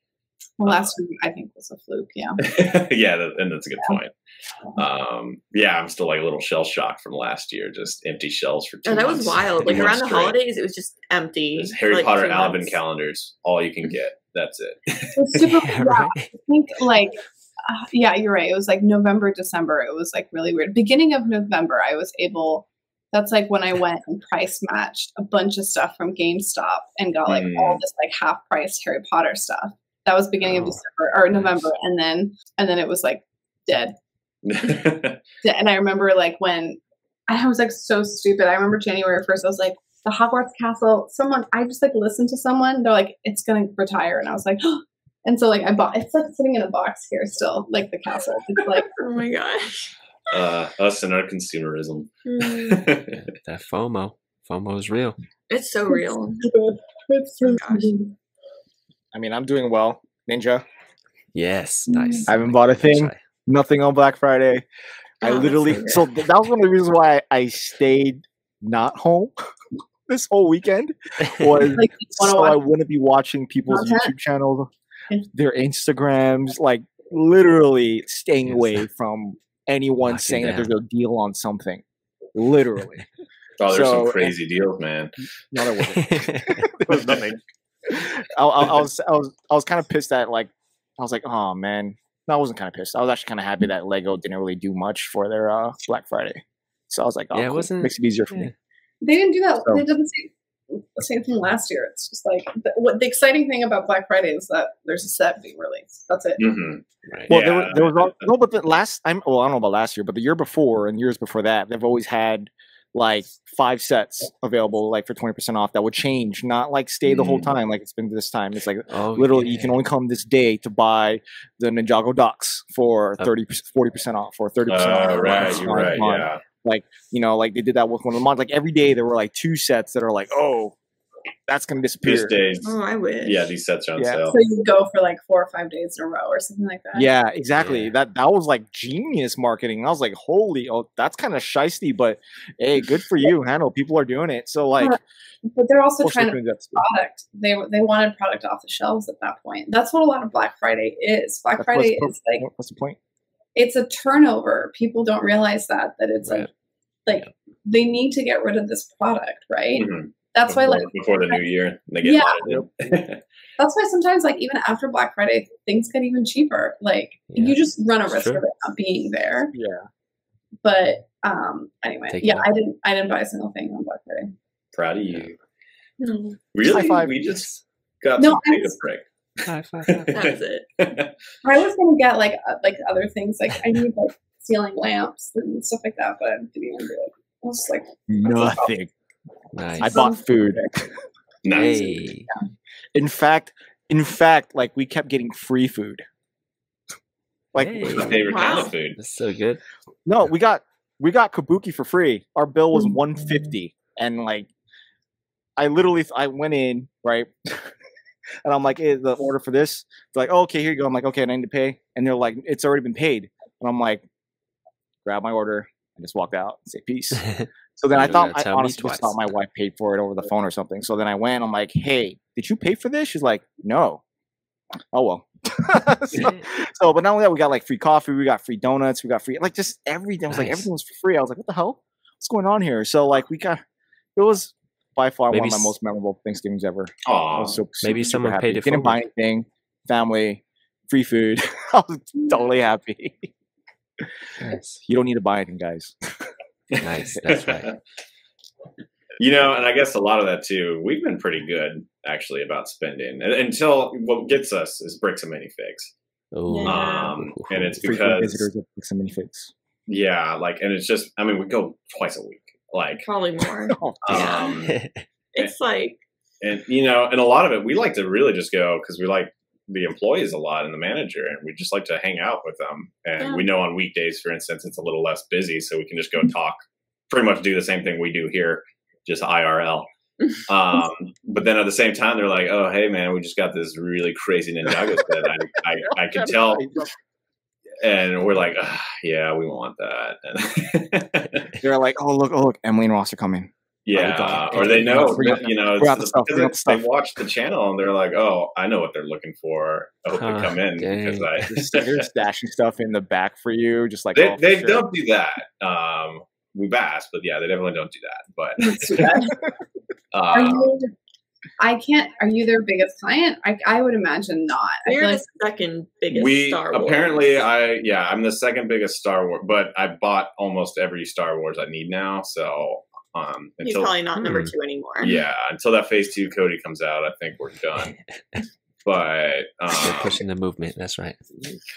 Well, last week I think was a fluke. Yeah. yeah. That, and that's a good yeah. point. Um, yeah. I'm still like a little shell shocked from last year, just empty shelves for two oh, that months. Was wild. Like around the straight. Holidays, it was just empty. It was Harry like Potter album calendars, all you can get. That's it. It's super yeah, right. I think like, uh, yeah, you're right. It was like November, December. It was like really weird. Beginning of November, I was able, that's like when I went and price matched a bunch of stuff from GameStop and got like mm. all this like half price Harry Potter stuff. That was beginning oh, of December or November. Gosh. And then, and then it was like dead. And I remember like when I was like so stupid. I remember January first, I was like the Hogwarts Castle, someone, I just like listened to someone. They're like, it's going to retire. And I was like, oh. And so like I bought, it's like sitting in a box here still, like the castle. It's like, oh my gosh. Uh, us and our consumerism. That FOMO. FOMO is real. It's so real. It's so gosh. I mean, I'm doing well. Ninja. Yes. Nice. I haven't bought a thing. Nothing on Black Friday. Oh, I literally, so, so that was one of the reasons why I stayed not home this whole weekend was like, so I wouldn't be watching people's YouTube channels, their Instagrams, like literally staying away from anyone saying that there's no deal on something. Literally. Oh, there's so, some crazy deals, man. No, there wasn't. There was nothing. I, I, I was, I was, I was kind of pissed that, like, I was like, oh man. No, I wasn't kind of pissed. I was actually kind of happy that Lego didn't really do much for their uh, Black Friday. So I was like, oh, yeah, it wasn't, cool. Makes it easier for yeah. me. They didn't do that. So. They didn't say the same thing last year. It's just like the, what the exciting thing about Black Friday is that there's a set being released. That's it. Mm-hmm. Right. Well, yeah. there, was, there was all, no, but the last I'm well, I don't know about last year, but the year before and years before that, they've always had like five sets available, like for twenty percent off. That would change, not like stay the mm. whole time, like it's been this time. It's like oh, literally, yeah. you can only come this day to buy the Ninjago docs for thirty, forty percent off, or thirty percent uh, off. Or right, you're right, yeah. Like, you know, like they did that with one of the mods. Like every day there were like two sets that are like, oh, that's gonna disappear. Days. Oh, I wish. Yeah, these sets are on yeah. sale. So you go for like four or five days in a row or something like that. Yeah, exactly. Yeah. That that was like genius marketing. I was like, holy, oh, that's kind of shisty, but hey, good for you, Hannah. People are doing it. So like, but they're also trying to product. They they wanted product off the shelves at that point. That's what a lot of Black Friday is. Black that's Friday is like what's the point? It's a turnover. People don't realize that that it's right. a, like yeah. they need to get rid of this product, right? Mm-hmm. That's before, why, like, before the new year, they get yeah. That's why sometimes, like, even after Black Friday, things get even cheaper. Like, yeah. you just run a risk sure. of it not being there. Yeah. But um, anyway, Take yeah, I didn't, I didn't buy a single thing on Black Friday. Proud of you. Mm. Really? High five. We just got no, some data prick. High five. That's it. I was gonna get like uh, like other things. Like I need like ceiling lamps and stuff like that, but I didn't even really. I was just like nothing. Nice. I bought food. Nice. Hey. Yeah. In fact, in fact, like we kept getting free food. Like hey. my favorite wow. kind of food. That's so good. No, we got we got kabuki for free. Our bill was one fifty, and like I literally I went in right, and I'm like, hey, the order for this. They're like, oh, okay, here you go. I'm like, okay, and I need to pay, and they're like, it's already been paid, and I'm like, grab my order and just walked out and say peace. So then I thought, I honestly just thought my wife paid for it over the phone or something. So then I went, I'm like, hey, did you pay for this? She's like, no. Oh, well. so, so, but not only that, we got like free coffee, we got free donuts, we got free, like just everything. I was nice. Like, everything was for free. I was like, what the hell? What's going on here? So like we got, it was by far maybe one of my most memorable Thanksgivings ever. Oh, so, maybe super someone happy. Paid it Didn't for buy me. Anything, family, free food. I was totally happy. Nice. You don't need to buy anything, guys. Nice, that's right. You know, and I guess a lot of that too, we've been pretty good actually about spending until what gets us is bricks and minifigs. Ooh. Um, and it's because frequent visitors of bricks and minifigs. Yeah, like, and it's just, I mean, we go twice a week, like probably more. um, yeah. It's like, and you know, and a lot of it we like to really just go because we like the employees a lot and the manager, and we just like to hang out with them. And yeah. we know on weekdays, for instance, it's a little less busy, so we can just go talk, pretty much do the same thing we do here, just I R L. Um, but then at the same time, they're like, oh, hey man, we just got this really crazy Ninjago set. I, I, I can tell. And we're like, oh, yeah, we want that. And they're like, oh, look, oh, look, Emily and Ross are coming. Yeah, or they know, you know, it's because they watch the channel and they're like, "Oh, I know what they're looking for. I hope they come in because I they're stashing stuff in the back for you, just like they, they don't do that. Um, we've asked, but yeah, they definitely don't do that. But are you? I can't. Are you their biggest client? I I would imagine not. They're the second biggest. We apparently, I yeah, I'm the second biggest Star Wars, but I bought almost every Star Wars I need now, so. Um, until, You're probably not number two anymore. Yeah, until that phase two Cody comes out, I think we're done. But um, they're pushing the movement. That's right.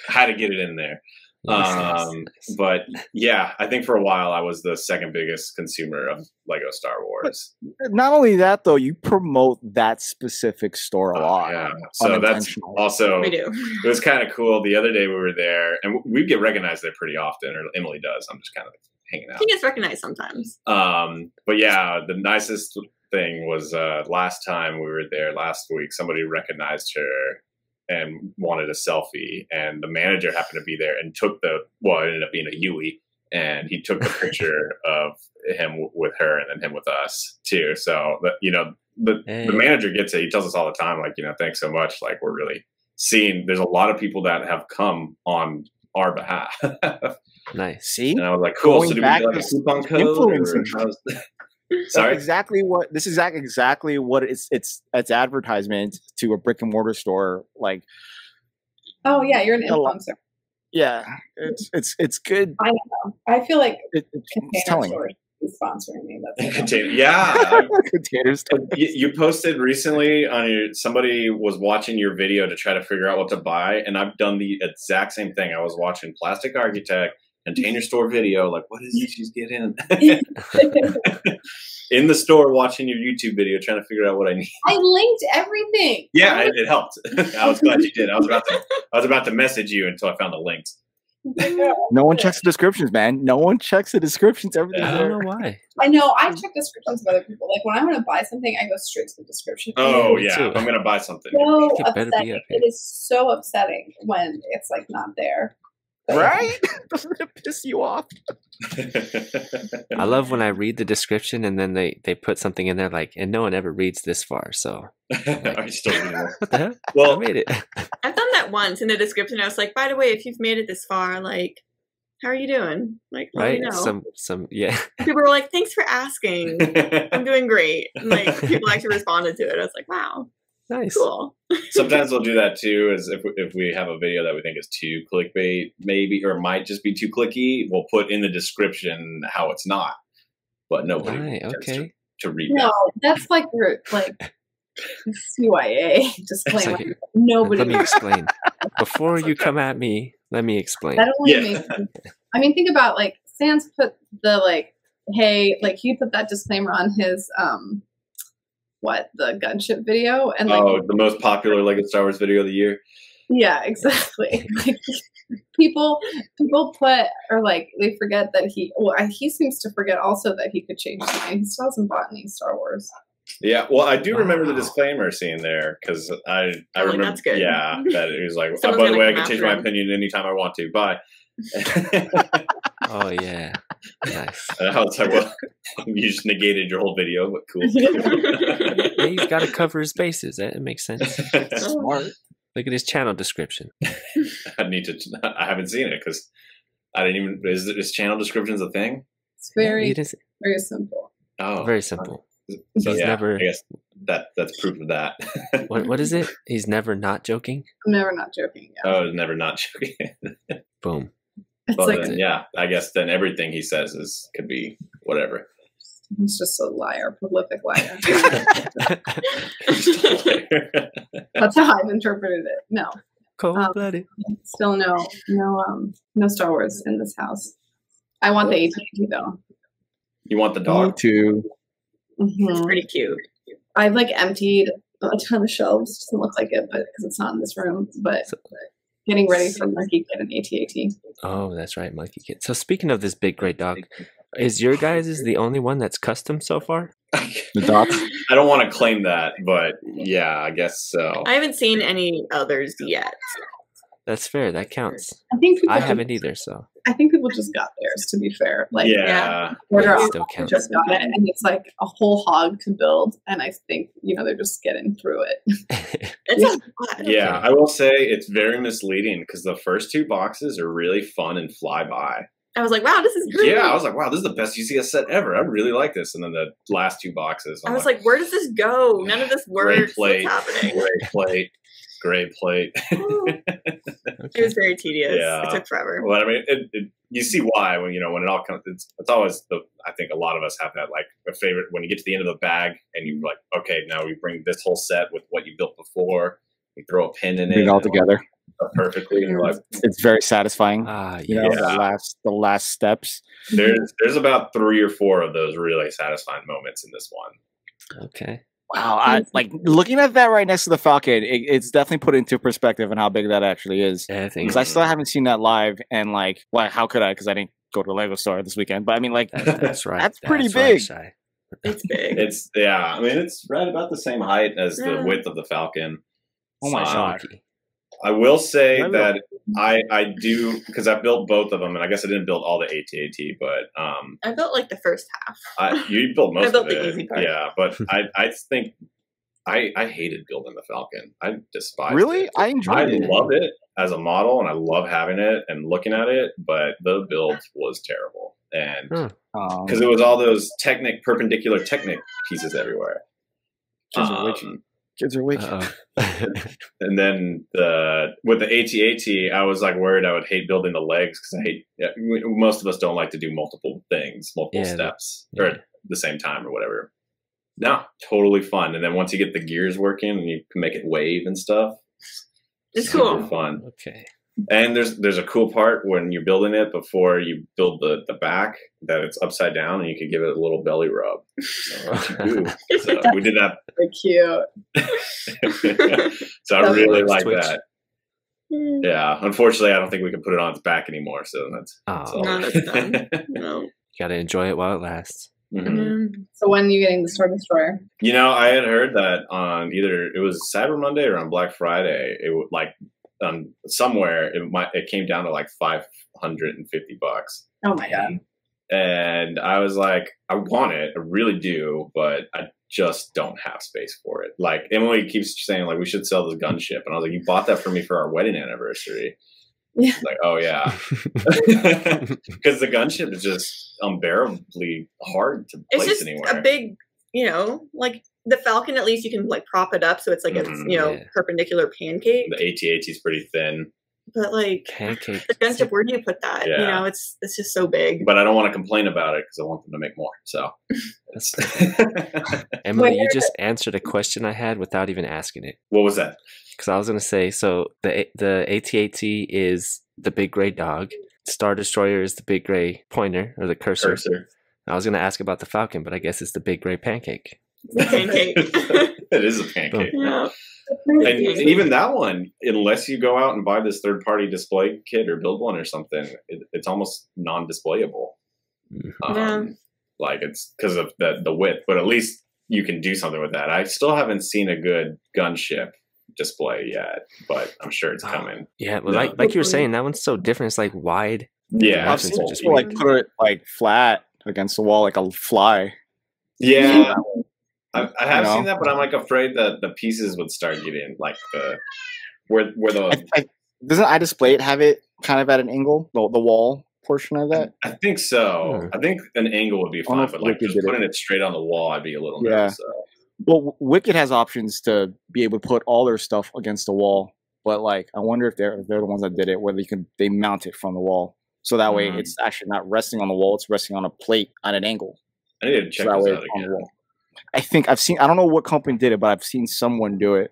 How to get it in there. Nice, um, nice. But yeah, I think for a while I was the second biggest consumer of Lego Star Wars. But not only that, though, you promote that specific store a lot. Uh, yeah. So that's also we do. It was kind of cool. The other day we were there, and we get recognized there pretty often, or Emily does. I'm just kind of. Hanging out. He gets recognized sometimes. Um, but yeah, the nicest thing was uh, last time we were there last week, somebody recognized her and wanted a selfie, and the manager happened to be there and took the, well, it ended up being a Yui, and he took a picture of him w with her and then him with us too. So, you know, the, hey. the manager gets it. He tells us all the time, like, you know, thanks so much. Like, we're really seeing, there's a lot of people that have come on our behalf. Nice. See? And I was like, cool. Going so do we get like a coupon code? Sorry. That's exactly what this is exactly what it's it's it's advertisement to a brick and mortar store. Like, oh yeah, you're an influencer. Yeah, it's it's it's good. I know. I feel like it, it's telling. Is sponsoring me. That's Container, yeah. Containers. You, you posted recently on your. Somebody was watching your video to try to figure out what to buy, and I've done the exact same thing. I was watching Plastic Architect. Container store video, like, what is it she's getting? In the store watching your YouTube video, trying to figure out what I need. I linked everything. Yeah, it, it helped. I was glad you did. I was about to, I was about to message you until I found the links. No one checks the descriptions, man. No one checks the descriptions. Everything. Yeah. I don't know why. I know. I check descriptions of other people. Like, when I'm going to buy something, I go straight to the description. Oh, yeah. Too. I'm going to buy something. So upsetting. It is so upsetting when it's, like, not there. Right? Doesn't it piss you off? I love when I read the description and then they, they put something in there like, and no one ever reads this far, so. Like, I still read it. What the heck? Well, I made it. I've done that once in the description. I was like, by the way, if you've made it this far, like, how are you doing? Like, let right? me know. Some, some, yeah. People were like, thanks for asking. I'm doing great. And, like, people actually responded to it. I was like, wow. Nice. Cool. Sometimes we'll do that too. Is if if we have a video that we think is too clickbait, maybe, or might just be too clicky, we'll put in the description how it's not. But nobody right, okay. to, to read. No, that. that's like your like C Y A disclaimer. Like, nobody. Let me explain. Before you come at me, let me explain. That only yeah. makes sense. I mean, think about like Sans put the like, hey, like he put that disclaimer on his um. what the gunship video and like oh the most popular Lego Star Wars video of the year. Yeah, exactly. Like, people people put or like they forget that he well he seems to forget also that he could change his mind. He still hasn't bought any Star Wars. Yeah, well, I do remember wow. the disclaimer scene there because I I oh, remember that's good. yeah that it was like oh, by the way I can change my him. opinion anytime I want to. Bye. Oh yeah. Nice. And I was like, well, you just negated your whole video, but cool. Yeah, he's got to cover his bases. That makes sense. Smart. Look at his channel description. I need to. I haven't seen it because I didn't even. Is, is channel descriptions a thing? It's very, yeah, it very simple. Oh, very simple. So he's yeah, never. I guess that that's proof of that. What what is it? He's never not joking. I'm never not joking. Yeah. Oh, never not joking. Boom. It's well, like, then, yeah, I guess then everything he says is could be whatever. He's just a liar, prolific liar. That's how I've interpreted it. No, cold-blooded. Um, still no, no, um, no Star Wars in this house. I want the A T A T though. You want the dog Me too? Mm-hmm. It's pretty cute. I've like emptied a ton of shelves. Doesn't look like it, but because it's not in this room, but. So Getting ready for Monkey Kid and A T A T. Oh, that's right, Monkey Kid. So speaking of this big great dog, is your guys is the only one that's custom so far? The dog? I don't want to claim that, but yeah, I guess so. I haven't seen any others yet. That's fair. That counts. I think I haven't either. So I think people just got theirs. To be fair, like yeah, order yeah, still counts. Just got it, and it's like a whole hog to build. And I think you know they're just getting through it. It's yeah, I will say it's very misleading because the first two boxes are really fun and fly by. I was like, wow, this is great. Yeah, I was like, wow, this is the best U C S set ever. I really like this. And then the last two boxes, I'm I was like, like, where does this go? None of this works. Great plate. Great plate. Gray plate. Okay. It was very tedious. Yeah. It took forever. Well, I mean, it, it, you see why when you know when it all comes. It's, it's always the. I think a lot of us have that like a favorite when you get to the end of the bag and you're like, okay, now we bring this whole set with what you built before. We throw a pin in bring it, it all together all perfectly, and you're like, it's very satisfying. Ah, you know, yeah. the last the last steps. There's there's about three or four of those really satisfying moments in this one. Okay. Wow, I, like looking at that right next to the Falcon, it, it's definitely put into perspective on how big that actually is. Yeah, I think because I still haven't seen that live, and like, well, how could I? Because I didn't go to the Lego store this weekend. But I mean, like, that's, that's right. That's pretty that's big. Right, it's big. It's yeah. I mean, it's right about the same height as yeah. the width of the Falcon. Oh my god! I will say that I, I do, because I built both of them, and I guess I didn't build all the A T A T, but um, I built like the first half. I, you built most I built of the it, easy part. Yeah. But I, I think I, I hated building the Falcon. I despised. Really, it. I enjoyed I it. I love it as a model, and I love having it and looking at it. But the build was terrible, and because hmm. it was all those Technic perpendicular Technic pieces everywhere. Kids are witchy. Um, Kids are witchy. And then the with the A T A T, I was like worried I would hate building the legs because I hate. Yeah, most of us don't like to do multiple things, multiple yeah, steps, yeah. or at the same time or whatever. No, totally fun. And then once you get the gears working and you can make it wave and stuff, it's cool. Fun. Okay. And there's there's a cool part when you're building it before you build the, the back that it's upside down and you can give it a little belly rub. So, so we did that. Cute. So I really like Twitch. That. Yeah. Unfortunately, I don't think we can put it on its back anymore. So that's, oh. that's all. No, that's done. No. You gotta enjoy it while it lasts. Mm-hmm. So when are you getting the Storm Destroyer? You know, I had heard that on either it was Cyber Monday or on Black Friday. It would like. Um, somewhere it might it came down to like five hundred fifty bucks. Oh my god. And I was like, I want it, I really do, but I just don't have space for it. Like Emily keeps saying like we should sell this gunship, and I was like, you bought that for me for our wedding anniversary. Yeah. Like, oh yeah. Because the gunship is just unbearably hard to place it's just anywhere. A big, you know, like the Falcon, at least you can like prop it up so it's like a mm, you know yeah. perpendicular pancake. The A T A T is pretty thin, but like pancake. The gunship, where do you put that? Yeah. You know, it's it's just so big. But I don't want to complain about it because I want them to make more. So, Emily, you just answered a question I had without even asking it. What was that? Because I was going to say, so the the A T A T is the big gray dog. Star Destroyer is the big gray pointer or the cursor. cursor. I was going to ask about the Falcon, but I guess it's the big gray pancake. Pancake. It is a pancake. Yeah. And, and even that one, unless you go out and buy this third-party display kit or build one or something, it, it's almost non-displayable. Um, yeah. Like it's because of the the width, but at least you can do something with that. I still haven't seen a good gunship display yet, but I'm sure it's coming. Oh, yeah, no. like like you were saying, that one's so different. It's like wide. Yeah, I've seen people like put it like flat against the wall, like a fly. Yeah. I, I have I seen that, but I'm like afraid that the pieces would start getting like the where where the I, I, doesn't I display it have it kind of at an angle the, the wall portion of that. I, I think so. Hmm. I think an angle would be fine, but like Wicked just putting it. it straight on the wall, I'd be a little yeah. nervous. So. Well, Wicked has options to be able to put all their stuff against the wall, but like I wonder if they're if they're the ones that did it, whether you can they mount it from the wall, so that way mm. it's actually not resting on the wall; it's resting on a plate at an angle. I need to check so this way out again. I think I've seen, I don't know what company did it, but I've seen someone do it.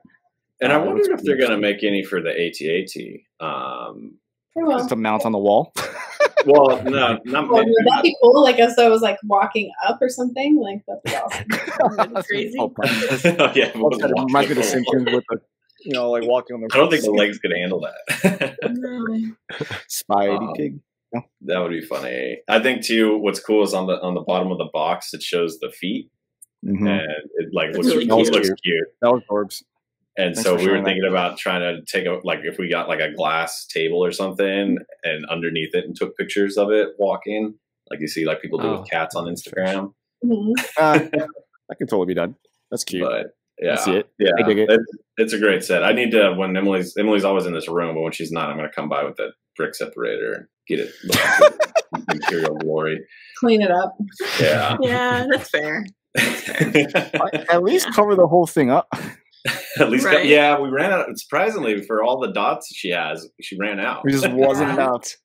And uh, I wonder if they're going to make any for the A T A T. Um, well. To mount on the wall? Well, no, not well, would that be cool? Like, as I was like walking up or something, like that'd be awesome. That's crazy. Oh, oh, yeah, I'm not going to sink in with the, you know, like walking on the I don't think the legs could handle that. Spidey um, pig. No. That would be funny. I think, too, what's cool is on the on the bottom of the box, it shows the feet. Mm-hmm. And it like looks, really cool. looks cute. That was Forbes. And Thanks so we were thinking that. about trying to take a like if we got like a glass table or something and underneath it and took pictures of it walking, like you see like people do oh. with cats on Instagram. Mm-hmm. uh, that could totally be done. That's cute. But yeah, I see it. Yeah, I dig it. It's, it's a great set. I need to when Emily's Emily's always in this room, but when she's not, I'm going to come by with that brick separator and get it. Like, material glory. Clean it up. Yeah. Yeah, that's fair. At least yeah. cover the whole thing up. At least, right. yeah. We ran out. Surprisingly, for all the dots she has, she ran out. We just wasn't out.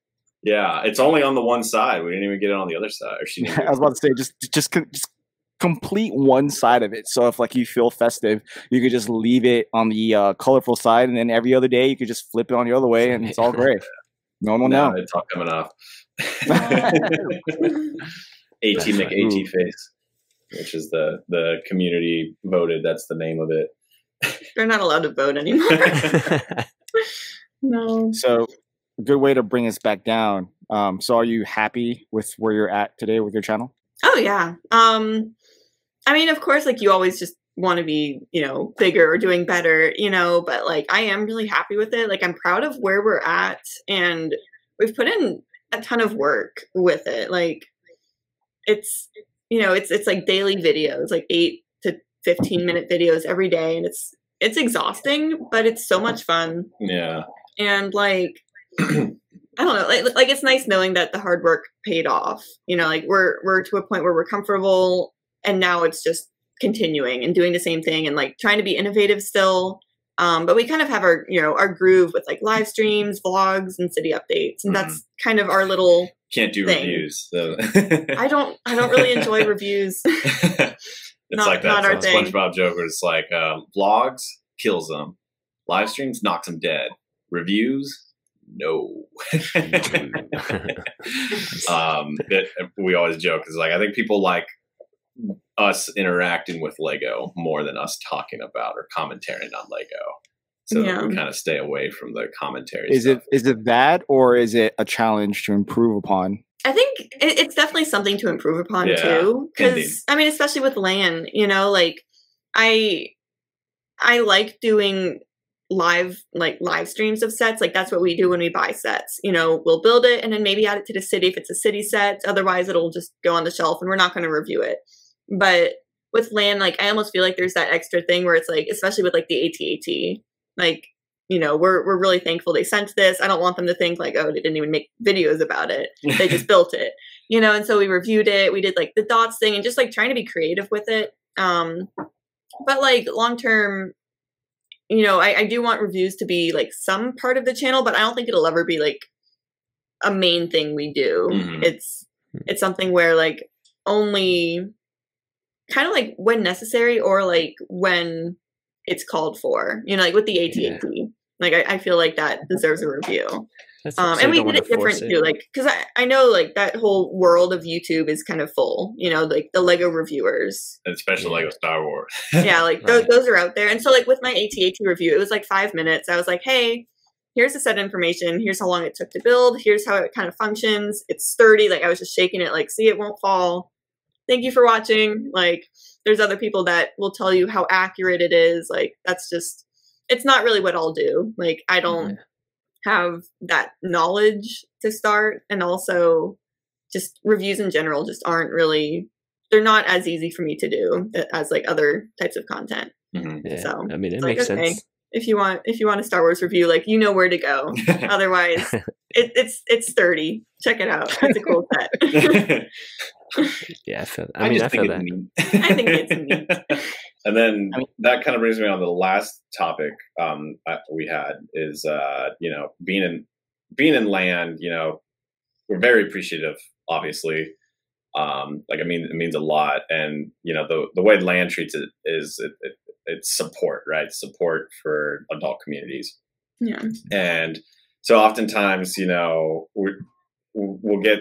Yeah, it's only on the one side. We didn't even get it on the other side. Or she didn't I was about to say, just, just, just complete one side of it. So if like you feel festive, you could just leave it on the uh, colorful side, and then every other day you could just flip it on the other way, and it's all great. No one will know. It's all coming off. AT make AT face. Which is the the community voted. That's the name of it. They're not allowed to vote anymore. No. So, a good way to bring us back down. Um, so, are you happy with where you're at today with your channel? Oh yeah. Um, I mean, of course, like you always just want to be, you know, bigger or doing better, you know, but like, I am really happy with it. Like, I'm proud of where we're at, and we've put in a ton of work with it. Like, it's, you know, it's, it's like daily videos, like eight to fifteen minute videos every day. And it's, it's exhausting, but it's so much fun. Yeah. And like, I don't know, like, like it's nice knowing that the hard work paid off, you know, like we're, we're to a point where we're comfortable, and now it's just continuing and doing the same thing and like trying to be innovative still. Um, but we kind of have our, you know, our groove with like live streams, vlogs, and city updates. And mm-hmm. that's kind of our little Can't do thing. Reviews. So. I don't, I don't really enjoy reviews. It's not, like that not SpongeBob joke where it's like, um, vlogs kills them. Live streams knocks them dead. Reviews. No. um, it, we always joke. It's like, I think people like us interacting with Lego more than us talking about or commentating on Lego. So yeah. we kind of stay away from the commentary. Is stuff. it is it that, or is it a challenge to improve upon? I think it, it's definitely something to improve upon yeah, too. Because I mean, especially with LAN, you know, like I I like doing live like live streams of sets. Like that's what we do when we buy sets. You know, we'll build it and then maybe add it to the city if it's a city set. Otherwise, it'll just go on the shelf and we're not going to review it. But with LAN, like I almost feel like there's that extra thing where it's like, especially with like the A T A T, like, you know, we're we're really thankful they sent this. I don't want them to think like, oh, they didn't even make videos about it. They just built it, you know. And so we reviewed it. We did like the dots thing and just like trying to be creative with it. Um, but like long term, you know, I, I do want reviews to be like some part of the channel, but I don't think it'll ever be like a main thing we do. Mm-hmm. It's it's something where like only kind of like when necessary or like when it's called for, you know, like with the A T A T, yeah. like I, I feel like that deserves a review. That's um, and we did it different it. too. Like, cause I, I know like that whole world of YouTube is kind of full, you know, like the Lego reviewers, and especially Lego Star Wars. yeah. Like right. those, those are out there. And so like with my A T A T review, it was like five minutes. I was like, hey, here's the set information. Here's how long it took to build. Here's how it kind of functions. It's sturdy. Like I was just shaking it. Like, see, it won't fall. Thank you for watching. Like, there's other people that will tell you how accurate it is. Like, that's just, it's not really what I'll do. Like, I don't mm-hmm. have that knowledge to start. And also just reviews in general just aren't really, they're not as easy for me to do as like other types of content. Mm-hmm. yeah. So I mean, it makes like, okay, sense. If you want, if you want a Star Wars review, like, you know where to go. Otherwise it, it's, it's sturdy. Check it out. It's a cool set. Yeah, I, feel, I, I mean, I feel that. Neat. I think it's neat. And then I mean, that kind of brings me on the last topic um, we had is, uh, you know, being in being in LAN. You know, we're very appreciative, obviously. Um, like, I mean, it means a lot. And you know, the the way LAN treats it is it, it, it's support, right? Support for adult communities. Yeah. And so, oftentimes, you know, we we'll get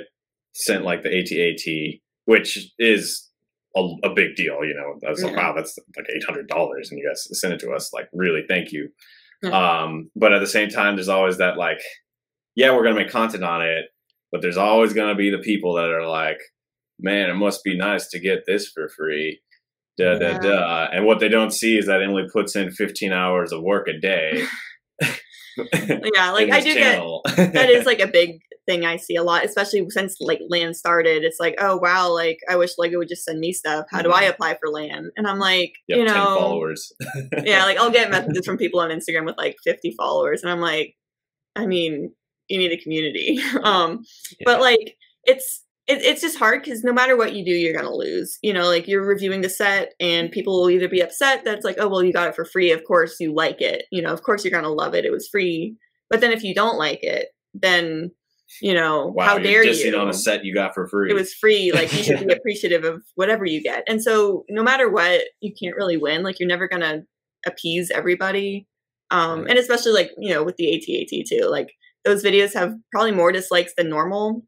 sent like the A T A T, which is a, a big deal, you know. I was yeah. like, wow, that's like eight hundred dollars, and you guys sent it to us. Like, really, thank you. Yeah. Um, but at the same time, there's always that like, yeah, we're going to make content on it, but there's always going to be the people that are like, man, it must be nice to get this for free. Da, yeah. da, da. And what they don't see is that Emily puts in fifteen hours of work a day. yeah, like I do channel. get, that is like a big thing I see a lot, especially since like LAN started. It's like, oh wow, like I wish Lego would just send me stuff. How do I apply for LAN? And I'm like, you, you know, ten followers. yeah, like I'll get messages from people on Instagram with like fifty followers, and I'm like, I mean, you need a community. um, yeah. But like, it's it, it's just hard because no matter what you do, you're gonna lose. You know, like you're reviewing the set, and people will either be upset that's like, oh well, you got it for free. Of course you like it. You know, of course you're gonna love it. It was free. But then if you don't like it, then you know, wow, how dare you on a set you got for free. It was free. Like, you should be appreciative of whatever you get. And so no matter what, you can't really win. Like, you're never going to appease everybody. Um, and especially like, you know, with the A T A T too, like those videos have probably more dislikes than normal,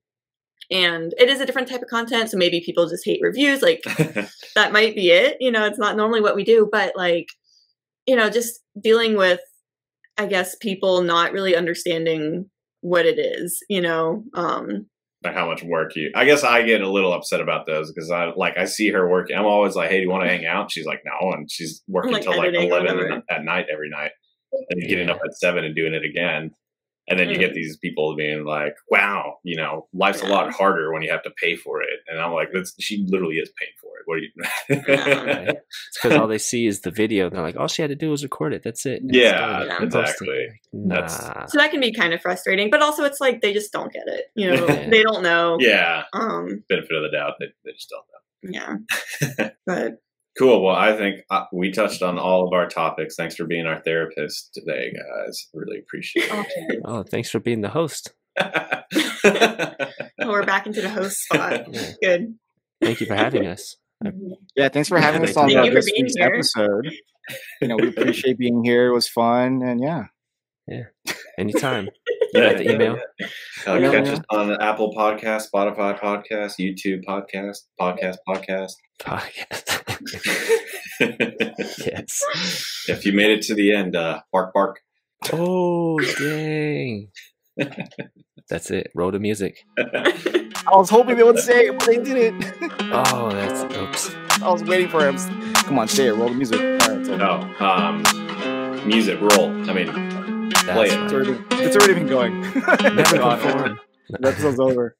and it is a different type of content. So maybe people just hate reviews. Like that might be it. You know, it's not normally what we do, but like, you know, just dealing with, I guess, people not really understanding what it is, you know. Um how much work you, I guess I get a little upset about those because I like, I see her working. I'm always like, hey, do you want to hang out? She's like, no. And she's working like till like eleven at night every night and yeah. getting up at seven and doing it again. And then mm. you get these people being like, wow, you know, life's yeah. a lot harder when you have to pay for it. And I'm like, that's, she literally is paying for it. What are you? yeah. right. It's because all they see is the video. They're like, all she had to do was record it. That's it. And yeah, it's exactly. Nah. That's... So that can be kind of frustrating, but also it's like, they just don't get it. You know, they don't know. Yeah. Um, benefit of the doubt. They, they just don't know. Yeah. But cool. Well, I think we touched on all of our topics. Thanks for being our therapist today, guys. Really appreciate it. Oh, thanks for being the host. Well, we're back into the host spot. Good. Thank you for having us. Yeah, thanks for having us on this week's episode. You know, we appreciate being here. It was fun, and yeah, yeah, anytime. You got the email. Yeah, yeah. Uh, catch us on Apple Podcast, Spotify Podcast, YouTube Podcast, Podcast Podcast. Podcast. Yes. If you made it to the end, uh, bark, bark. Oh, dang. That's it. Roll the music. I was hoping they would say it, but they didn't. Oh, that's oops. I was waiting for him. Come on, say it. Roll the music. All right, no, um, music roll. I mean. That's play it. It's already, it's already been going. Never gone. That episode's over.